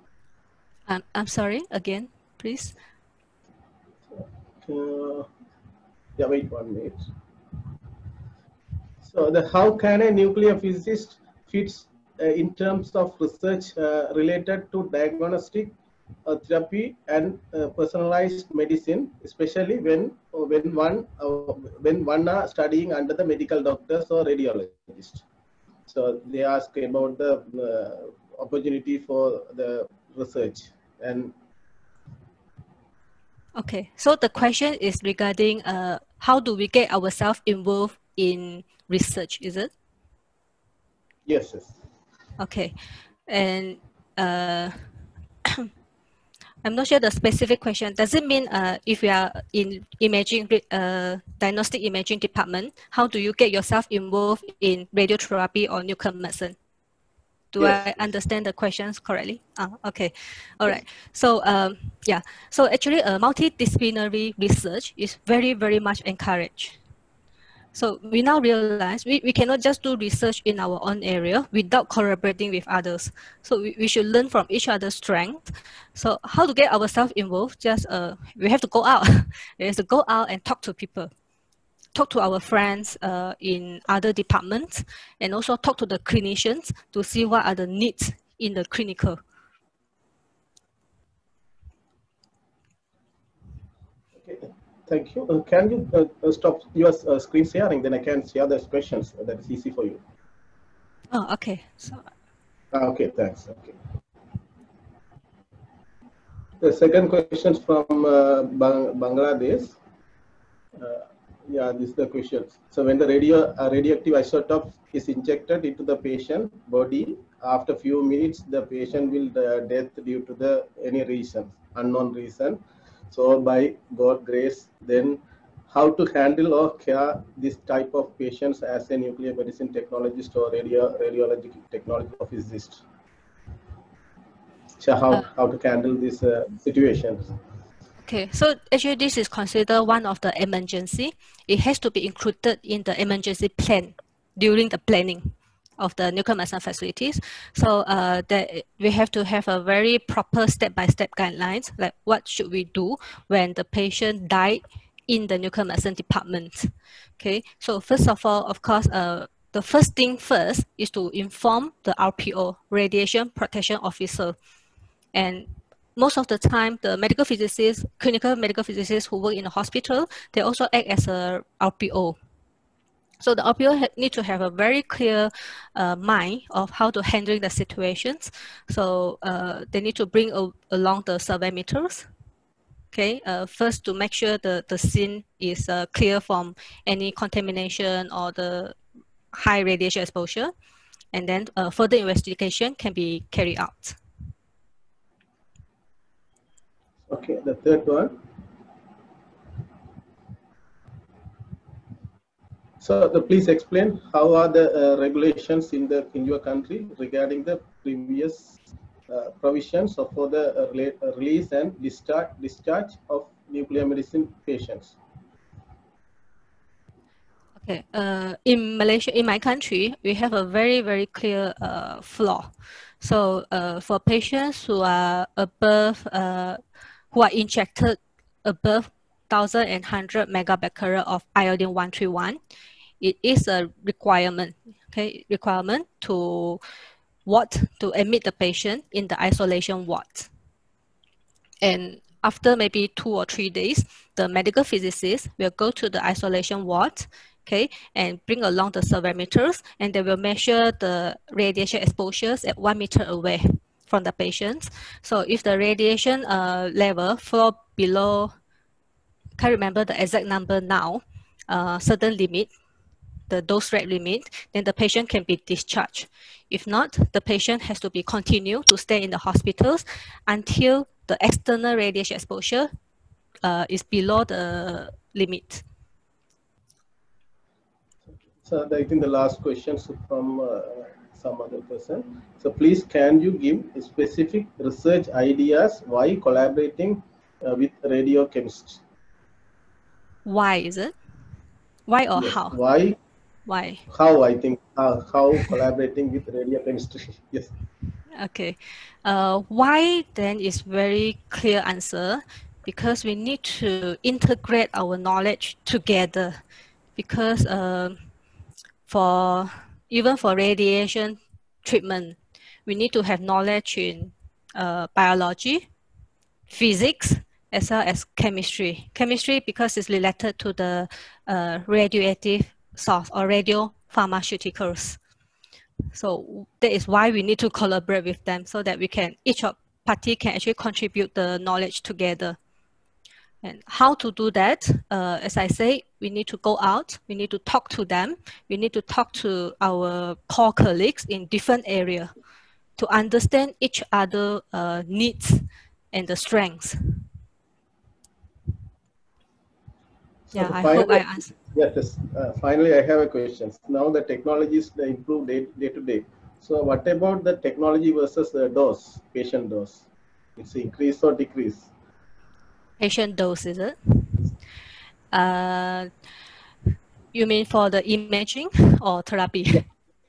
Um, I'm sorry, again, please. Uh, yeah, wait one minute. So the how can a nuclear physicist fits uh, in terms of research uh, related to diagnostic uh, therapy and uh, personalized medicine, especially when when one uh, when one are studying under the medical doctors or radiologists. So they ask about the uh, opportunity for the research. And okay, so the question is regarding uh, how do we get ourselves involved in research, is it? Yes, yes. Okay, and uh, I'm not sure the specific question. Does it mean uh, if you are in imaging, uh, diagnostic imaging department, how do you get yourself involved in radiotherapy or nuclear medicine? Do yes. I understand the questions correctly? Ah, okay, all right. So um, yeah, so actually uh, multidisciplinary research is very, very much encouraged. So we now realize we, we cannot just do research in our own area without collaborating with others. So we, we should learn from each other's strength. So how to get ourselves involved? Just uh, we have to go out. We have to go out and talk to people. Talk to our friends uh, in other departments, and also talk to the clinicians to see what are the needs in the clinical. Thank you. Uh, can you uh, stop your uh, screen sharing? Then I can share the questions. That is easy for you. Oh, okay. So... Ah, okay, thanks. Okay. The second question is from uh, Bang Bangladesh. Uh, yeah, this is the question. So when the radio uh, radioactive isotope is injected into the patient body, after few minutes, the patient will uh, death due to the any reason, unknown reason. So by God's grace, then how to handle or care this type of patients as a nuclear medicine technologist or radio, radiological technology physicist? So how, how to handle these uh, situations? Okay, so actually this is considered one of the emergency. It has to be included in the emergency plan during the planning of the nuclear medicine facilities. So uh, that we have to have a very proper step-by-step guidelines, like what should we do when the patient died in the nuclear medicine department. Okay, so first of all, of course, uh, the first thing first is to inform the R P O, Radiation Protection Officer. And most of the time, the medical physicists, clinical medical physicists who work in the hospital, they also act as a R P O. So the R P O need to have a very clear uh, mind of how to handle the situations. So uh, they need to bring a, along the survey meters. Okay, uh, first to make sure the, the scene is uh, clear from any contamination or the high radiation exposure. And then uh, further investigation can be carried out. Okay, the third one. So the, please explain how are the uh, regulations in the in your country regarding the previous uh, provisions for the uh, relate, uh, release and discharge discharge of nuclear medicine patients. Okay, uh, in Malaysia, in my country, we have a very very clear uh, flaw. So uh, for patients who are above uh, who are injected above one thousand one hundred megabecquerel of iodine one thirty-one. It is a requirement, okay, requirement to ward, to admit the patient in the isolation ward. And after maybe two or three days, the medical physicist will go to the isolation ward, okay, and bring along the surveymeters, and they will measure the radiation exposures at one meter away from the patients. So if the radiation uh, level falls below, can't remember the exact number now, uh, certain limit, the dose rate limit, then the patient can be discharged. If not, the patient has to be continued to stay in the hospitals until the external radiation exposure uh, is below the limit. So I think the last question is from uh, some other person. So please, can you give specific research ideas why collaborating uh, with radiochemists? Why is it? Why or yes. how? Why? Why? How, I think, uh, how collaborating with radiochemistry. Yes. Okay. Uh, why then is very clear answer, because we need to integrate our knowledge together, because uh, for even for radiation treatment. We need to have knowledge in uh, biology, physics, as well as chemistry. Chemistry because it's related to the uh, radioactive source or radiopharmaceuticals. So that is why we need to collaborate with them so that we can, each of party can actually contribute the knowledge together. And how to do that? Uh, as I say, we need to go out, we need to talk to them, we need to talk to our core colleagues in different areas to understand each other's uh, needs and the strengths. So yeah, I finally, hope I answered. Yeah, yes, uh, finally I have a question. Now the technologies they improve day, day to day. So what about the technology versus the dose, patient dose? It's increase or decrease? Patient dose, is it? Uh, you mean for the imaging or therapy? Yeah.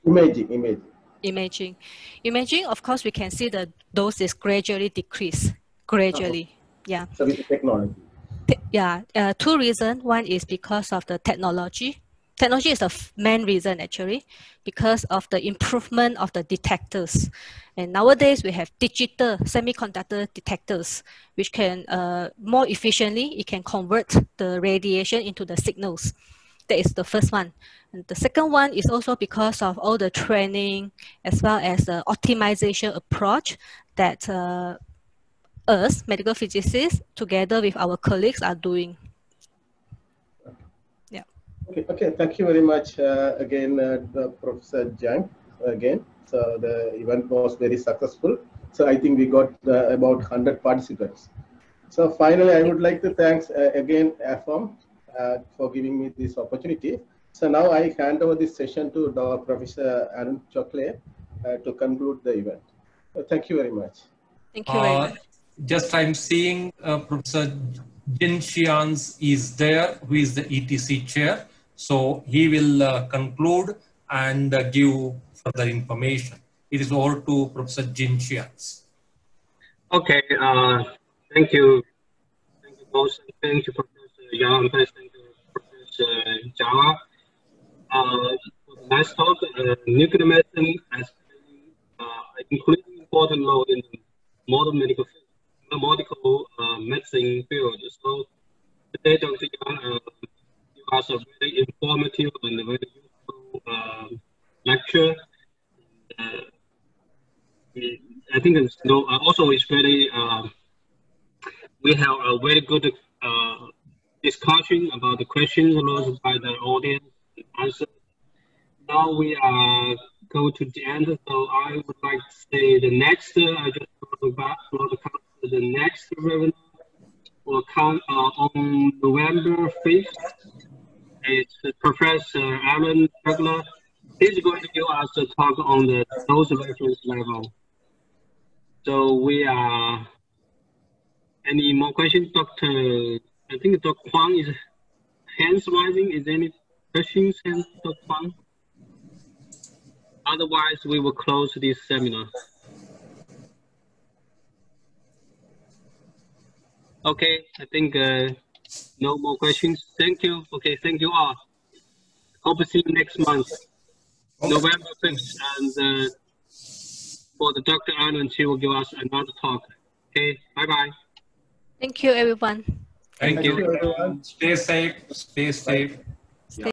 Imaging, imaging. Imaging. Imaging, of course, we can see the dose is gradually decreased. Gradually, oh. Yeah. So with the technology. Yeah, uh, two reasons. One is because of the technology. Technology is the main reason actually, because of the improvement of the detectors. And nowadays we have digital semiconductor detectors, which can uh, more efficiently, it can convert the radiation into the signals. That is the first one. And the second one is also because of all the training as well as the optimization approach that uh, us, medical physicists, together with our colleagues are doing. Okay. Yeah. Okay, okay. Thank you very much uh, again, uh, Professor Zhang, again. So the event was very successful. So I think we got uh, about one hundred participants. So finally, I would like to thank uh, again AFOM uh, for giving me this opportunity. So now I hand over this session to Doctor Professor Arun Chougule uh, to conclude the event. So thank you very much. Thank you very much. Just I'm seeing uh, Professor Jin Xian is there, who is the E T C chair. So he will uh, conclude and uh, give further information. It is over to Professor Jin Xian. Okay, uh, thank you. Thank you both. Thank you, Professor Yang. Thank you, Professor Jha. Uh, for the last talk, uh, nuclear medicine has been uh, an incredibly important role in modern medical field. The medical uh, medicine field. So today, Doctor Yang, uh, you asked a very informative and a very useful uh, lecture. Uh, I think it's, you know, also it's very, uh, we have a very good uh, discussion about the questions raised by the audience and answers. Now we are going to the end, so I would like to say the next, uh, I just brought back, brought the The next webinar will come uh, on November fifth. It's Professor Arun Chougule. He's going to give us a talk on the dose reference level. So we are. Any more questions, Doctor? I think Doctor Huang is hands rising. Is there any questions, Doctor Huang? Otherwise, we will close this seminar. Okay, I think uh, no more questions. Thank you. Okay, thank you all. Hope to see you next month, okay. November fifth. And uh, for the Doctor Arun, she will give us another talk. Okay, bye-bye. Thank you, everyone. Thank, thank you. you everyone. Stay safe. Stay safe.